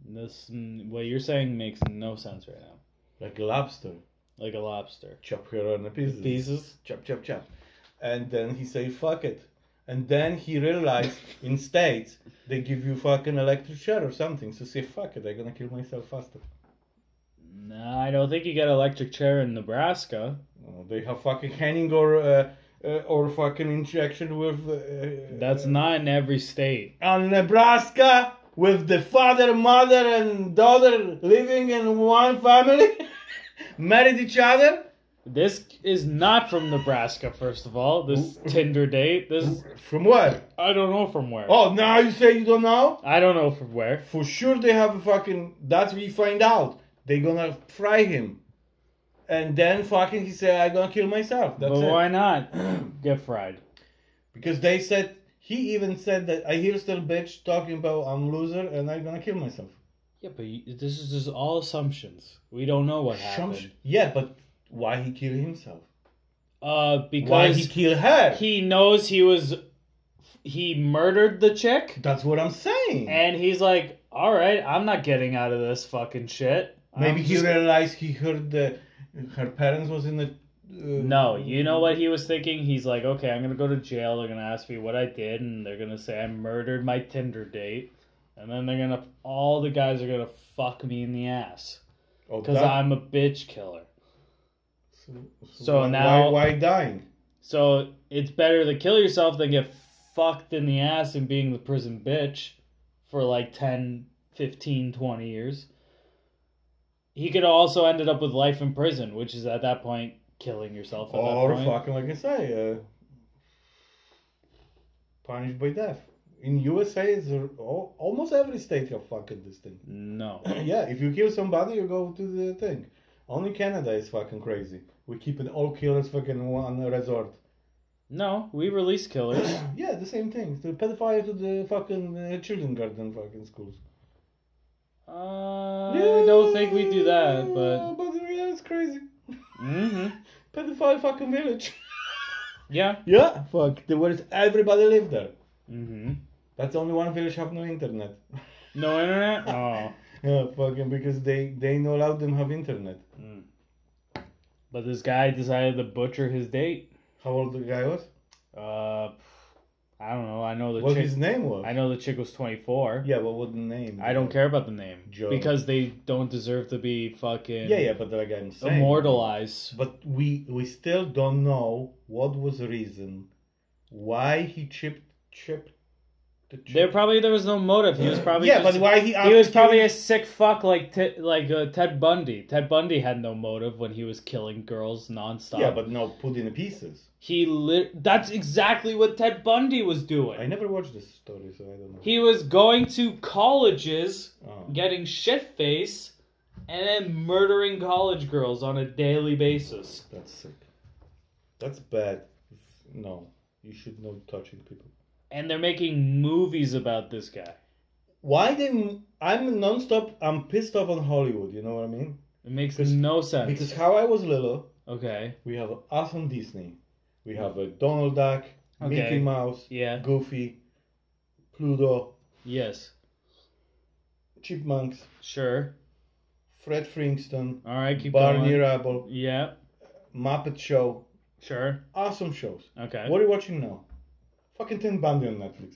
This what you're saying makes no sense right now. Like a lobster. Like a lobster. Chop her on the pieces. Pieces. Chop, chop, chop. And then he say, fuck it. And then he realized in States, they give you fucking electric chair or something. So say, fuck it, I'm gonna kill myself faster. No, I don't think you get electric chair in Nebraska. Oh, they have fucking hanging or, uh, uh, or fucking injection with... Uh, That's uh, not in every state. On Nebraska, with the father, mother, and daughter living in one family... Married each other? This is not from Nebraska, first of all. This Tinder date. This From where? I don't know from where. Oh, now you say you don't know? I don't know from where. For sure they have a fucking... That's we find out. They gonna fry him. And then fucking he said, I'm gonna kill myself. That's but it. Why not get fried? Because they said... He even said that I hear still bitch talking about I'm a loser and I'm gonna kill myself. Yeah, but this is just all assumptions. We don't know what happened. Yeah, but why he killed himself? Uh, because why he killed her? He knows he was, he murdered the chick. That's what I'm saying. And he's like, all right, I'm not getting out of this fucking shit. Maybe I'm he just... realized he heard that her parents was in the. Uh... No, you know what he was thinking? He's like, okay, I'm gonna go to jail. They're gonna ask me what I did, and they're gonna say I murdered my Tinder date. And then they're gonna, all the guys are gonna fuck me in the ass. Because oh, I'm a bitch killer. So, so, so why, now. Why, why dying? So it's better to kill yourself than get fucked in the ass and being the prison bitch for like ten, fifteen, twenty years. He could have also ended up with life in prison, which is at that point killing yourself at or that point. Or fucking, like I say, uh, punished by death. In U S A, it's uh, almost every state have fucking this thing. No. Yeah, if you kill somebody, you go to the thing. Only Canada is fucking crazy. We keep an all killers fucking one resort. No, we release killers. Yeah, the same thing. The pedophile to the fucking uh, children garden fucking schools. Uh, yeah, I don't think we do that, but... But yeah, it's crazy. Mm-hmm. Pedophile fucking village. Yeah. Yeah, fuck. Where everybody lived there. Mm-hmm. That's only one village have no internet. No internet? Oh. Yeah, fucking because they, they not allowed them have internet. Mm. But this guy decided to butcher his date. How old the guy was? Uh, I don't know. I know the what chick, his name was. I know the chick was twenty-four. Yeah, but what the name? I don't care about the name. Joe. Because they don't deserve to be fucking... Yeah, yeah, but like I'm saying... Immortalized. But we, we still don't know what was the reason why he chipped... chipped There probably there was no motive. He was probably yeah, just, but why he? He was probably a sick fuck like t- like uh, Ted Bundy. Ted Bundy had no motive when he was killing girls nonstop. Yeah, but no, put in pieces. He li- That's exactly what Ted Bundy was doing. I never watched this story, so I don't know. He was going to colleges, oh. getting shit face, and then murdering college girls on a daily basis. That's sick. That's bad. No, you should not touching people. And they're making movies about this guy. Why they... I'm non-stop... I'm pissed off on Hollywood, you know what I mean? It makes no sense. Because how I was little... Okay. We have us on Disney. We have a Donald Duck, okay. Mickey Mouse, yeah. Goofy, Pluto. Yes. Chipmunks. Sure. Fred Flintstone. All right, keep Barney going. Barney Rubble. Yeah. Muppet Show. Sure. Awesome shows. Okay. What are you watching now? Fucking Ted Bundy on Netflix.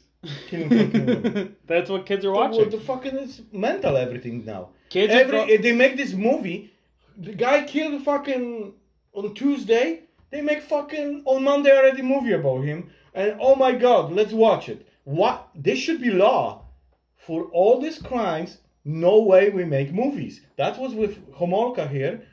Killing fucking women. That's what kids are watching. What the fucking is mental everything now? Kids Every, are... They make this movie. The guy killed fucking on Tuesday. They make fucking on Monday already movie about him. And oh my god, let's watch it. What? This should be law. For all these crimes, no way we make movies. That was with Homolka here.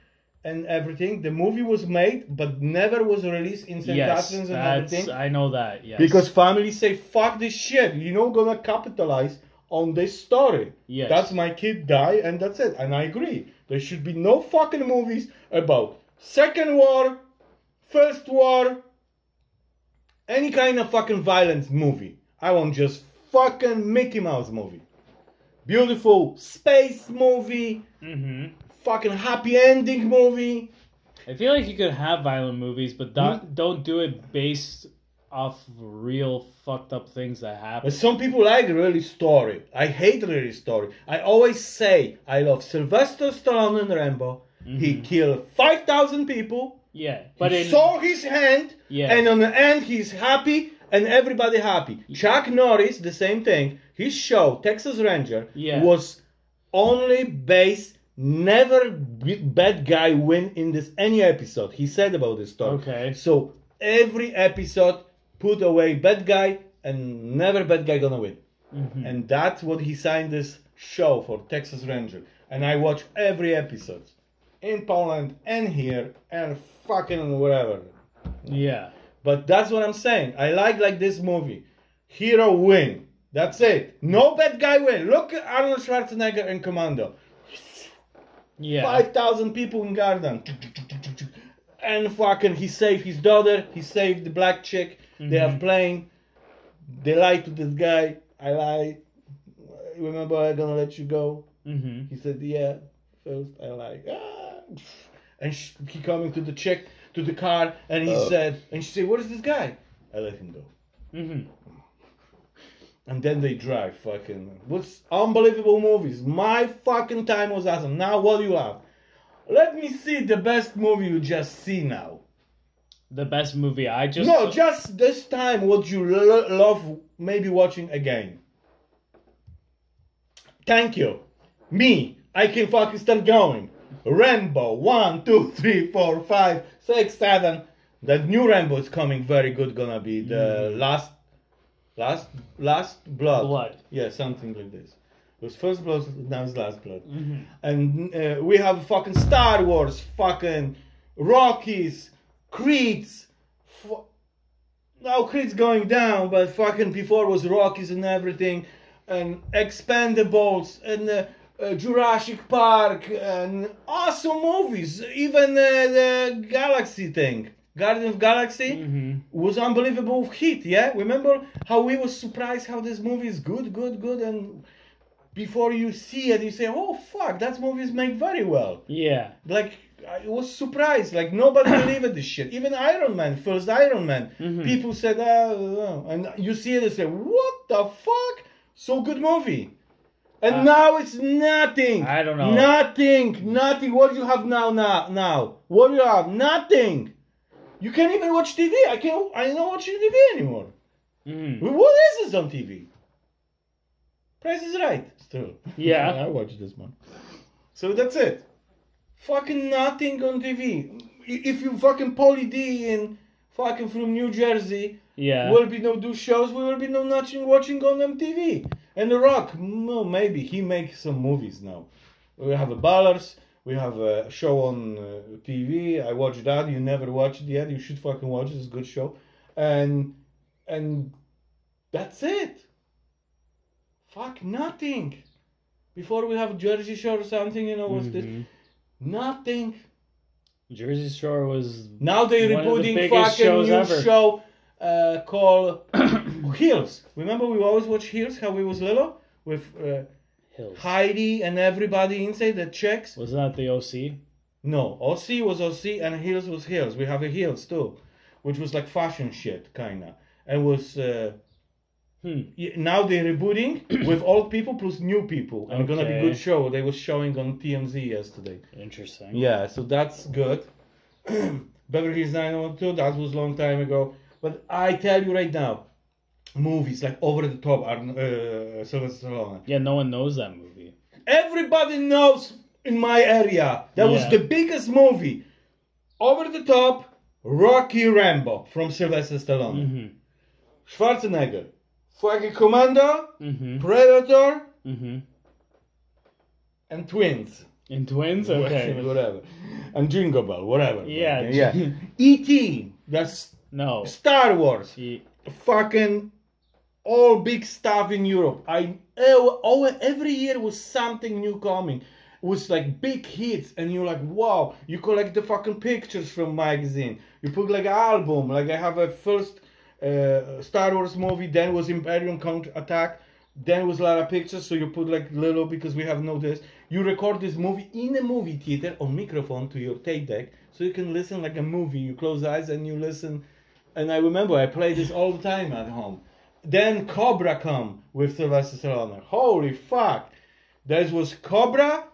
And everything, the movie was made, but never was released in Saint Catharines and everything. I know that, yes. Because families say, fuck this shit, you're not gonna capitalize on this story. Yes. That's my kid die, and that's it. And I agree. There should be no fucking movies about Second War, First War, any kind of fucking violence movie. I want just fucking Mickey Mouse movie. Beautiful space movie. Mm-hmm. Fucking happy ending movie. I feel like you could have violent movies, but don't, don't do it based off real fucked up things that happen. But some people like really story. I hate really story. I always say I love Sylvester Stallone and Rambo. Mm-hmm. He killed five thousand people. Yeah. But he in... saw his hand. Yeah. And on the end, he's happy and everybody happy. Yeah. Chuck Norris, the same thing. His show, Texas Ranger, yeah. was only based... Never bad guy win in this any episode. He said about this story. Okay. So every episode put away bad guy and never bad guy gonna win. Mm-hmm. And that's what he signed this show for Texas Ranger. And I watch every episode in Poland and here and fucking wherever. Yeah. But that's what I'm saying. I like like this movie. Hero win. That's it. No bad guy win. Look at Arnold Schwarzenegger in Commando. Yeah. five thousand people in garden. And fucking he saved his daughter. He saved the black chick. Mm-hmm. They are playing. They lied to this guy. I lied. Remember, I'm gonna let you go. Mm-hmm. He said, yeah. First, I lied. Ah. And she, he coming to the chick, to the car. And he oh. said, and she said, what is this guy? I let him go. Mm-hmm. And then they drive, fucking... What's unbelievable movies. My fucking time was awesome. Now what do you have? Let me see the best movie you just see now. The best movie I just... No, saw. Just this time what you lo- love maybe watching again. Thank you. Me. I can fucking start going. Rambo. One, two, three, four, five, six, seven. That new Rambo is coming very good. Gonna be the mm. last... Last last blood. Blood. Yeah, something like this. It was first blood, now it's last blood. Mm-hmm. And uh, we have fucking Star Wars, fucking Rockies, Creed's... Fu- now Creed's going down, but fucking before was Rockies and everything, and Expendables, and uh, uh, Jurassic Park, and awesome movies. Even uh, the Galaxy thing, Guardians of the Galaxy, mm-hmm. was unbelievable hit, yeah? Remember how we were surprised how this movie is good, good, good, and... Before you see it, you say, "Oh fuck, that movie is made very well." Yeah. Like I was surprised. Like nobody believed this shit. Even Iron Man, first Iron Man, mm-hmm. people said, "Oh," and you see it and say, "What the fuck? So good movie." And uh, now it's nothing. I don't know. Nothing, nothing. What do you have now? Now, now, what do you have? Nothing. You can't even watch T V. I can't. I don't watch T V anymore. Mm-hmm. What is this on T V? Price is Right still. Yeah. I watched this one. So that's it. Fucking nothing on T V. If you fucking Polly D in fucking from New Jersey, yeah, will be no do shows. We will be no watching watching on M T V. And The Rock, no, maybe he makes some movies now. We have a Ballers. We have a show on T V. I watched that. You never watched it yet. You should fucking watch it. It's a good show. And and that's it. Fuck, nothing. Before we have Jersey Shore or something, you know, was mm-hmm. this? Nothing. Jersey Shore was now they're rebooting the fucking new ever. show uh, called Hills. Remember we always watched Hills, how we was little? With uh, Hills. Heidi and everybody inside, the Czechs. Wasn't that the O C? No, O C was O C and Hills was Hills. We have a Hills too, which was like fashion shit, kind of. And was... Uh, Hmm. Now they're rebooting with old people plus new people. And okay. It's gonna be a good show. They were showing on T M Z yesterday. Interesting. Yeah, so that's good. Beverly Hills nine oh two, that was a long time ago. But I tell you right now, movies like Over the Top are uh, Sylvester Stallone. Yeah, no one knows that movie. Everybody knows in my area. That yeah. was the biggest movie. Over the Top, Rocky, Rambo from Sylvester Stallone. Mm-hmm. Schwarzenegger. Fucking Commando, mm-hmm. Predator, mm-hmm. and Twins. And Twins? Okay. Whatever. And Jingle Bell, whatever. Yeah. Okay. yeah. E T That's... No. Star Wars. E- fucking all big stuff in Europe. I Every year was something new coming. It was like big hits and you're like, wow. You collect the fucking pictures from magazine. You put like an album. Like I have a first... Uh, Star Wars movie, then was Imperium Counter-Attack, then was a lot of pictures, so you put like little, because we have no this. You record this movie in a movie theater on microphone to your tape deck, so you can listen like a movie. You close eyes and you listen. And I remember I played this all the time at home. Then Cobra come with Sylvester Stallone. Holy fuck! There was Cobra,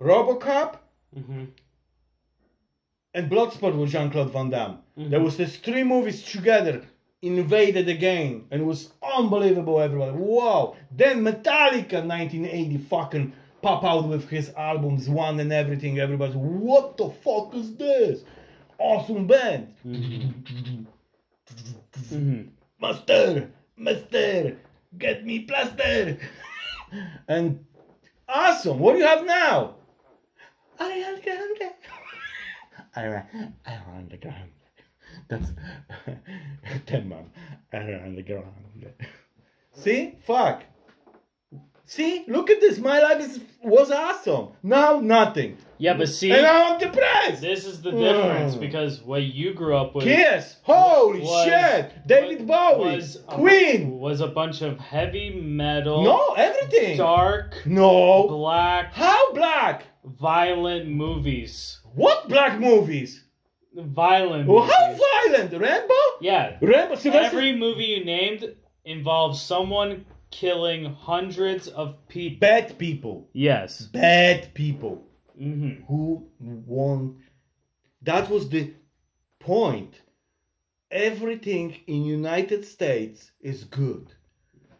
RoboCop, mm-hmm. and Bloodsport with Jean-Claude Van Damme. Mm-hmm. There was these three movies together. Invaded again and it was unbelievable. Everybody, wow! Then Metallica, nineteen eighty, fucking pop out with his albums one and everything. Everybody's, what the fuck is this? Awesome band. Mm-hmm. Mm-hmm. Master, master, get me plaster. And awesome. What do you have now? I am on the ground. That's ten man around the ground. See? Fuck. See? Look at this. My life is was awesome. Now nothing. Yeah, but see. And now I'm depressed. This is the difference, because what you grew up with. Kiss. Holy was, shit. David Bowie. Was Queen. A, was a bunch of heavy metal. No, everything. Dark. No. Black. How black? Violent movies. What black movies? Violent. Well, how violent? Rambo? Yeah. Rambo. Sylvester? Every movie you named involves someone killing hundreds of people. Bad people. Yes. Bad people. Mm-hmm. Who won? That was the point. Everything in United States is good.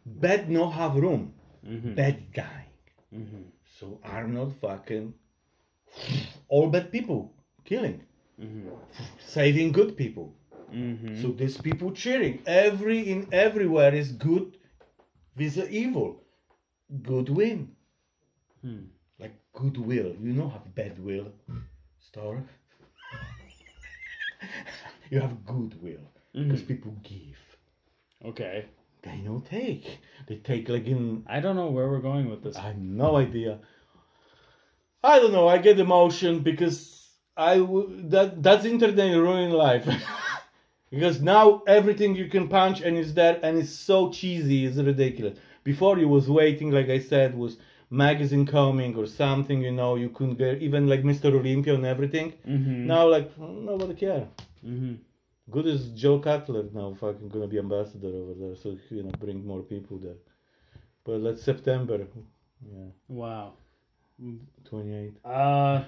Bad no have room. Mm-hmm. Bad guy. Mm-hmm. So are not fucking all bad people killing. Mm-hmm. Saving good people. Mm-hmm. So there's people cheering. Every in everywhere is good with evil. Good win. Hmm. Like goodwill. You know how bad will store. You have goodwill because mm-hmm. people give. Okay. They don't take. They take like in. I don't know where we're going with this. I have no idea. I don't know. I get emotion because I w- that that's internet ruined life. Because now everything you can punch and it's there and it's so cheesy, it's ridiculous. Before you was waiting, like I said, was magazine coming or something. You know, you couldn't get even like Mister Olympia and everything. Mm-hmm. Now like nobody care. Mm-hmm. Good as Joe Cutler now fucking gonna be ambassador over there, so you know bring more people there. But let's September. Yeah. Wow. twenty-eight. Uh,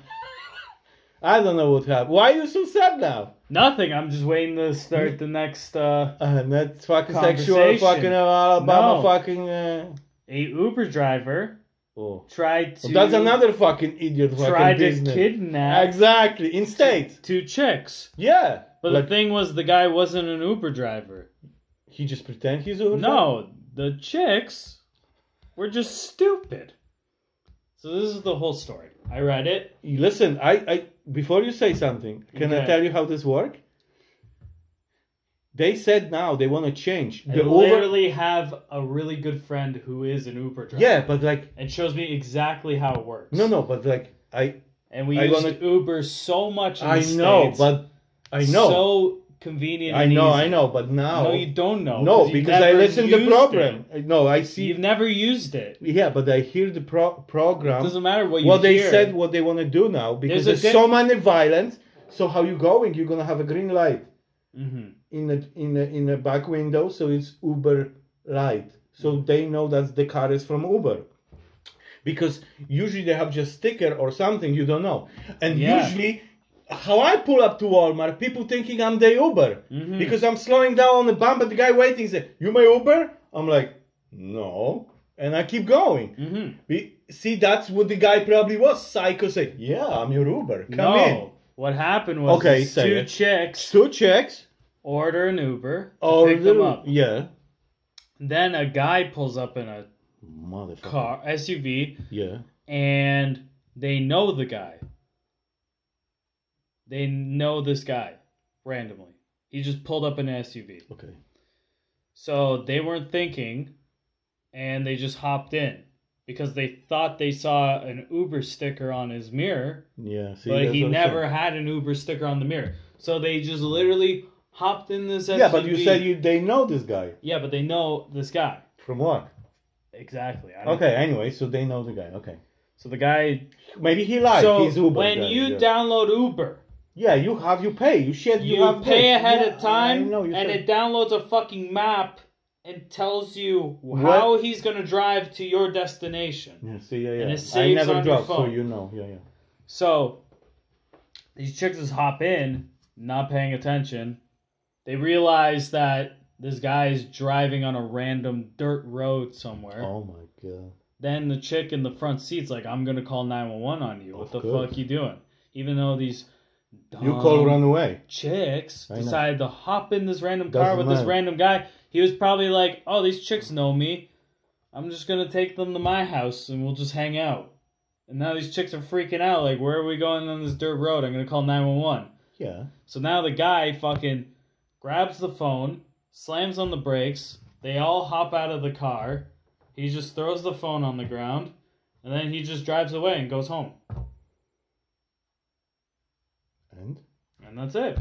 I don't know what happened. Why are you so sad now? Nothing. I'm just waiting to start the next. Uh, uh that fucking sexual fucking Alabama no. fucking. Uh... A Uber driver. Oh. Tried to. Oh, that's another fucking idiot. Fucking tried business. To kidnap. Exactly. In state. Two, two chicks. Yeah. But like, the thing was, the guy wasn't an Uber driver. He just pretend he's an Uber no, driver? No, the chicks were just stupid. So this is the whole story. I read it. Listen, I, I before you say something, can okay. I tell you how this works? They said now they want to change. I the literally Uber... have a really good friend who is an Uber driver. Yeah, but like... And shows me exactly how it works. No, no, but like, I... And we I used wanna... Uber so much in I the know, States. But... I know. So convenient. I know, easy. I know, but now. No, you don't know. No, because I listen to the program. It. No, I see. You've never used it. Yeah, but I hear the pro- program. It doesn't matter what you what hear. What they said, what they want to do now, because there's, there's di- so many violence. So how you going? You're gonna have a green light mm-hmm. in the in the in the back window, so it's Uber light. So mm-hmm. they know that's the car is from Uber. Because usually they have just sticker or something you don't know, and yeah. usually. How I pull up to Walmart, people thinking I'm the Uber. Mm-hmm. Because I'm slowing down on the bump and the guy waiting said, you my Uber? I'm like, no. And I keep going. Mm-hmm. Be- See, that's what the guy probably was. Psycho said, yeah, I'm your Uber. Come no. in. What happened was okay, two it. chicks. Two chicks. Order an Uber. Order, pick them up. Yeah. Then a guy pulls up in a car, S U V. Yeah. And they know the guy. They know this guy randomly. He just pulled up an S U V. Okay. So they weren't thinking, and they just hopped in because they thought they saw an Uber sticker on his mirror. Yeah. See, but he never had an Uber sticker on the mirror. So they just literally hopped in this S U V. Yeah, but you said you they know this guy. Yeah, but they know this guy. From what? Exactly. I don't okay, know. Anyway, so they know the guy. Okay. So the guy... Maybe he lied. So He's Uber when guy, you yeah. download Uber... Yeah, you have, you pay, you shit, you, you have pay this. ahead yeah, of time, know, and it downloads a fucking map and tells you what? how he's going to drive to your destination. Yeah, see, yeah, yeah. And it saves I never on drove, your phone. So you know, yeah, yeah. So, these chicks just hop in, not paying attention. They realize that this guy is driving on a random dirt road somewhere. Oh my God. Then the chick in the front seat's like, I'm going to call nine one one on you. What of the course. fuck you doing? Even though these... Dumb you call run away. Chicks I decided know. to hop in this random car Doesn't with matter. this random guy. He was probably like, oh, these chicks know me. I'm just going to take them to my house and we'll just hang out. And now these chicks are freaking out. Like, where are we going on this dirt road? I'm going to call nine one one. Yeah. So now the guy fucking grabs the phone, slams on the brakes. They all hop out of the car. He just throws the phone on the ground. And then he just drives away and goes home. And? and that's it.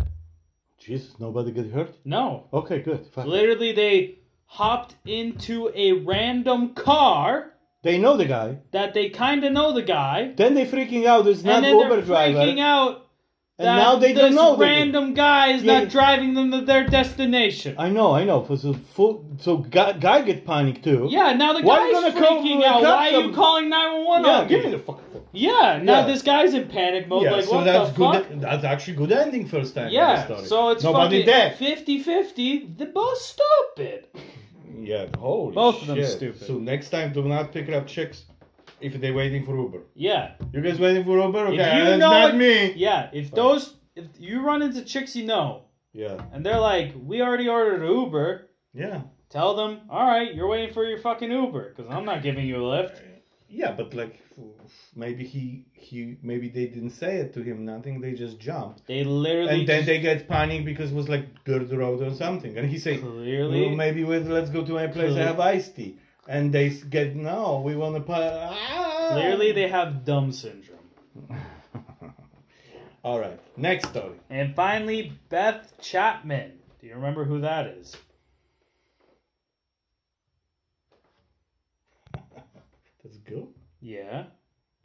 Jesus, nobody get hurt? No. Okay, good. Fuck. Literally, they hopped into a random car. They know the guy. That they kind of know the guy. Then they freaking out. It's not Uber driver. And then they're freaking out. And now they don't know. This random guy is yeah. not driving them to their destination. I know, I know. So, full, so guy, guy get panicked too. Yeah, now the guy's freaking out. Why are you calling nine one one on me? Yeah, give me the fuck. Yeah, now yeah. this guy's in panic mode. Yeah, like, so what that's the fuck? Good, that's actually good ending first time. Yeah, story. so it's Nobody fucking fifty-fifty. They're both stupid. Yeah, holy both shit. Both of them stupid. So next time, do not pick up chicks. If they're waiting for Uber. Yeah. You guys waiting for Uber? Okay, that's not it, me. Yeah, if Sorry. those... If you run into chicks you know. Yeah. And they're like, we already ordered Uber. Yeah. Tell them, all right, you're waiting for your fucking Uber. Because I'm not giving you a lift. Yeah, but like maybe he he maybe they didn't say it to him. Nothing. They just jumped. They literally. And then just... they get panicked because it was like dirt road or something. And he said, "Clearly, well, maybe with let's go to my place. Clearly. I have iced tea." And they get no. We want to. Pa- ah! Clearly, they have dumb syndrome. All right. Next story. And finally, Beth Chapman. Do you remember who that is? That's good. Yeah.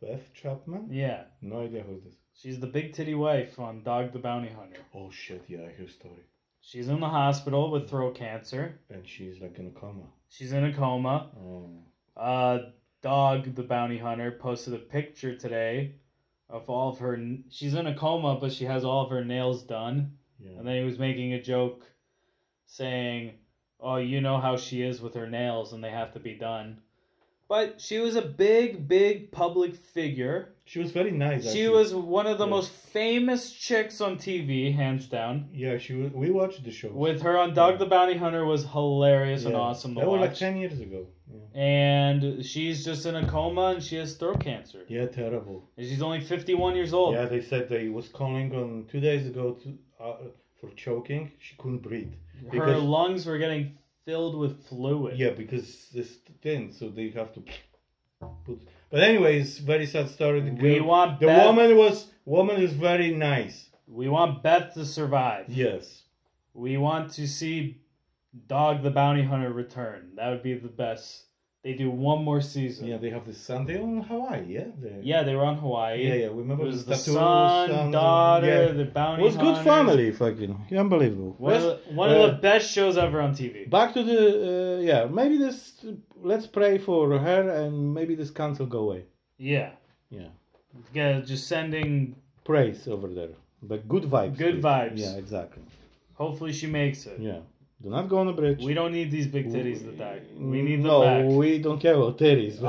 Beth Chapman? Yeah. No idea who this is. She's the big titty wife on Dog the Bounty Hunter. Oh shit, yeah, I hear a story. She's in the hospital with throat cancer. And she's like in a coma. She's in a coma. Oh. Uh, Dog the Bounty Hunter posted a picture today of all of her... She's in a coma, but she has all of her nails done. Yeah. And then he was making a joke saying, oh, you know how she is with her nails and they have to be done. But she was a big, big public figure. She was very nice. She actually. was one of the yeah. most famous chicks on T V, hands down. Yeah, she was, we watched the show. With her on Dog yeah. the Bounty Hunter was hilarious yeah. and awesome to that watch. That was like ten years ago. Yeah. And she's just in a coma and she has throat cancer. Yeah, terrible. And she's only fifty-one years old. Yeah, they said they was calling on two days ago to, uh, for choking. She couldn't breathe. Her because... lungs were getting... filled with fluid. Yeah, because it's thin, so they have to put. But anyways, very sad story. The, we girl, want the Beth... woman was woman is very nice. We want Beth to survive. Yes. We want to see Dog the Bounty Hunter return. That would be the best. They do one more season. Yeah, they have the sun. They were on Hawaii, yeah. They... Yeah, they were on Hawaii. Yeah, yeah. Remember it was the, the son, son, daughter, yeah. the bounty. It was hunters. Good family, fucking unbelievable. One, best, of, the, one uh, of the best shows ever on T V. Back to the uh, yeah. Maybe this. Let's pray for her and maybe this council go away. Yeah. Yeah. Yeah. Just sending praise over there, but good vibes. Good please. vibes. Yeah, exactly. Hopefully, she makes it. Yeah. Do not go on the bridge. We don't need these big titties we, that die. We need no, them back. We don't care about titties. Uh,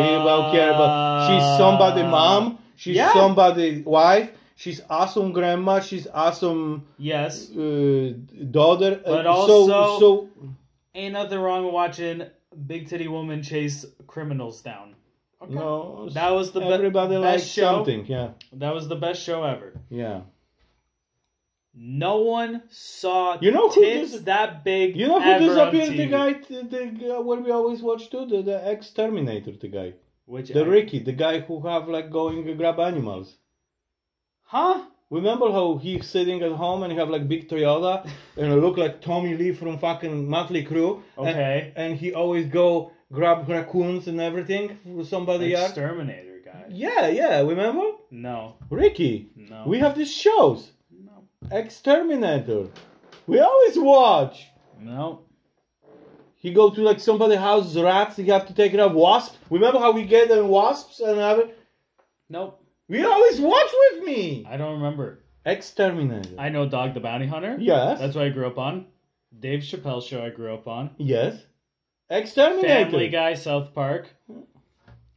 we don't care about... She's somebody's mom. She's yeah. somebody's wife. She's awesome grandma. She's awesome... Yes. Uh, daughter. But uh, also, so, so... ain't nothing wrong with watching big titty woman chase criminals down. Okay. No. That was the everybody be- likes best show. Something, yeah. That was the best show ever. Yeah. No one saw you know tits dis- that big. You know who ever disappeared? On T V. The guy, the, the uh, what we always watch too, the, the ex-Terminator, the guy. Which the I... Ricky, the guy who have like going to grab animals. Huh? Remember how he's sitting at home and he have like big Toyota and look like Tommy Lee from fucking Motley Crue. Okay. And, and he always go grab raccoons and everything for somebody else. Exterminator guy. Yeah, yeah. Remember? No. Ricky. No. We have these shows. Exterminator. We always watch. No. He go to like somebody's house, rats, you have to take it up. Wasp. Remember how we get in wasps and other? Nope. We always watch with me. I don't remember. Exterminator. I know Dog the Bounty Hunter. Yes. That's what I grew up on. Dave Chappelle's show I grew up on. Yes. Exterminator. Family Guy, South Park.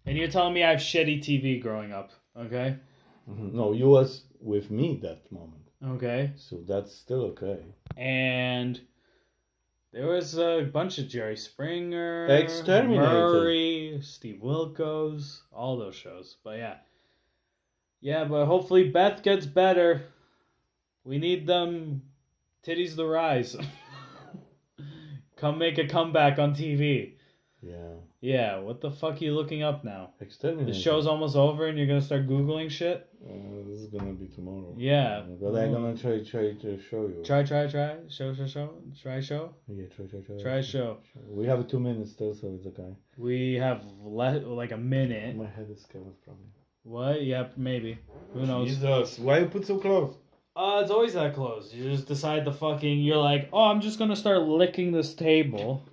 And you're telling me I have shitty T V growing up, okay? No, you was with me that moment. Okay. So that's still okay. And there was a bunch of Jerry Springer, Exterminator, Murray, Steve Wilkos, all those shows. But yeah. Yeah, but hopefully Beth gets better. We need them titties to rise. Come make a comeback on T V. Yeah. Yeah, what the fuck are you looking up now? Exterminator. The show's almost over and you're going to start Googling shit? Uh, this is going to be tomorrow. Yeah. But I'm going to try, try to show you. Try, try, try. Show, show, show. Try, show. Yeah, try, try, try. Try, show. We have two minutes still, so it's okay. We have le- like a minute. My head is covered probably. What? Yeah, maybe. Who knows? Jesus, why you put so close? Uh, it's always that close. You just decide to fucking, you're like, oh, I'm just going to start licking this table.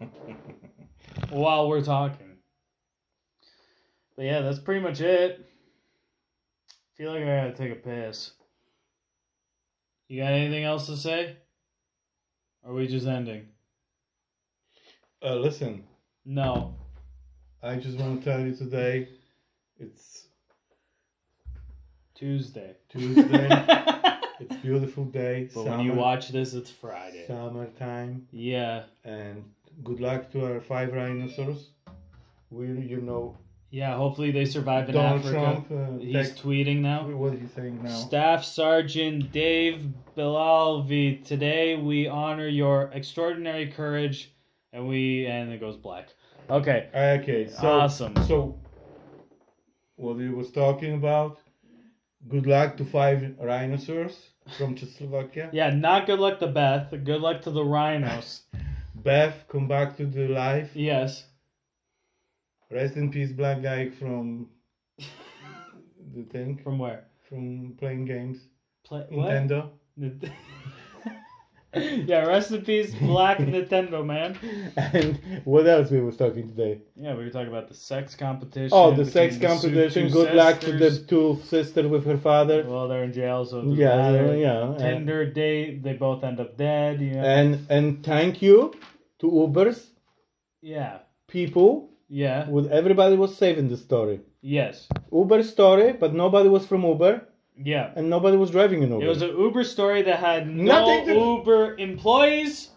While we're talking. But yeah, that's pretty much it. I feel like I gotta take a piss. You got anything else to say? Or are we just ending? Uh, listen. No. I just want to tell you today, it's... Tuesday. Tuesday. It's a beautiful day. But summer, when you watch this, it's Friday. Summertime. Yeah. And... good luck to our five rhinoceros. We, you know, Yeah, hopefully they survive in Donald Africa. Trump, uh, He's tweeting now. What is he saying now? Staff Sergeant Dave Bilalvi, today we honor your extraordinary courage, and we and it goes black. Okay. Okay. So, awesome. So, what he was talking about? Good luck to five rhinoceros from Czechoslovakia. Yeah, not good luck to Beth. Good luck to the rhinos. Beth, come back to the life. Yes. Rest in peace, black guy from the thing. From where? From playing games. Play what? Nintendo. N- yeah, rest in peace, black Nintendo man. And what else we were talking today? Yeah, we were talking about the sex competition. Oh, the sex the competition. Good sisters. Luck to the two sisters with her father. Well, they're in jail, so yeah, matter. yeah. Tinder date. They both end up dead. You know? And and thank you to Ubers. Yeah. People. Yeah. Well, everybody was saving the story. Yes. Uber story, but nobody was from Uber. Yeah. And nobody was driving an Uber. It was an Uber story that had no to... Uber employees,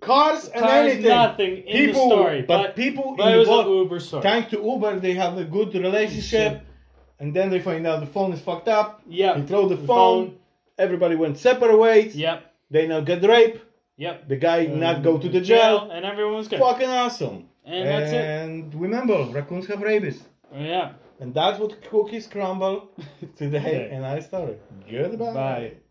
cars, and cars, anything. nothing people, in the story. But, but people but it was an Uber story. Thanks to Uber, they have a good relationship. And then they find out the phone is fucked up. Yeah. They throw the, the phone. phone. Everybody went separate ways. Yep. They now get raped. Yep. The guy um, not go to the jail. jail. And everyone was good. Fucking awesome. And, and that's it. And remember, raccoons have rabies. Oh, yeah. And that's what Cookies Crumble today. Okay. And I started. Goodbye. Bye.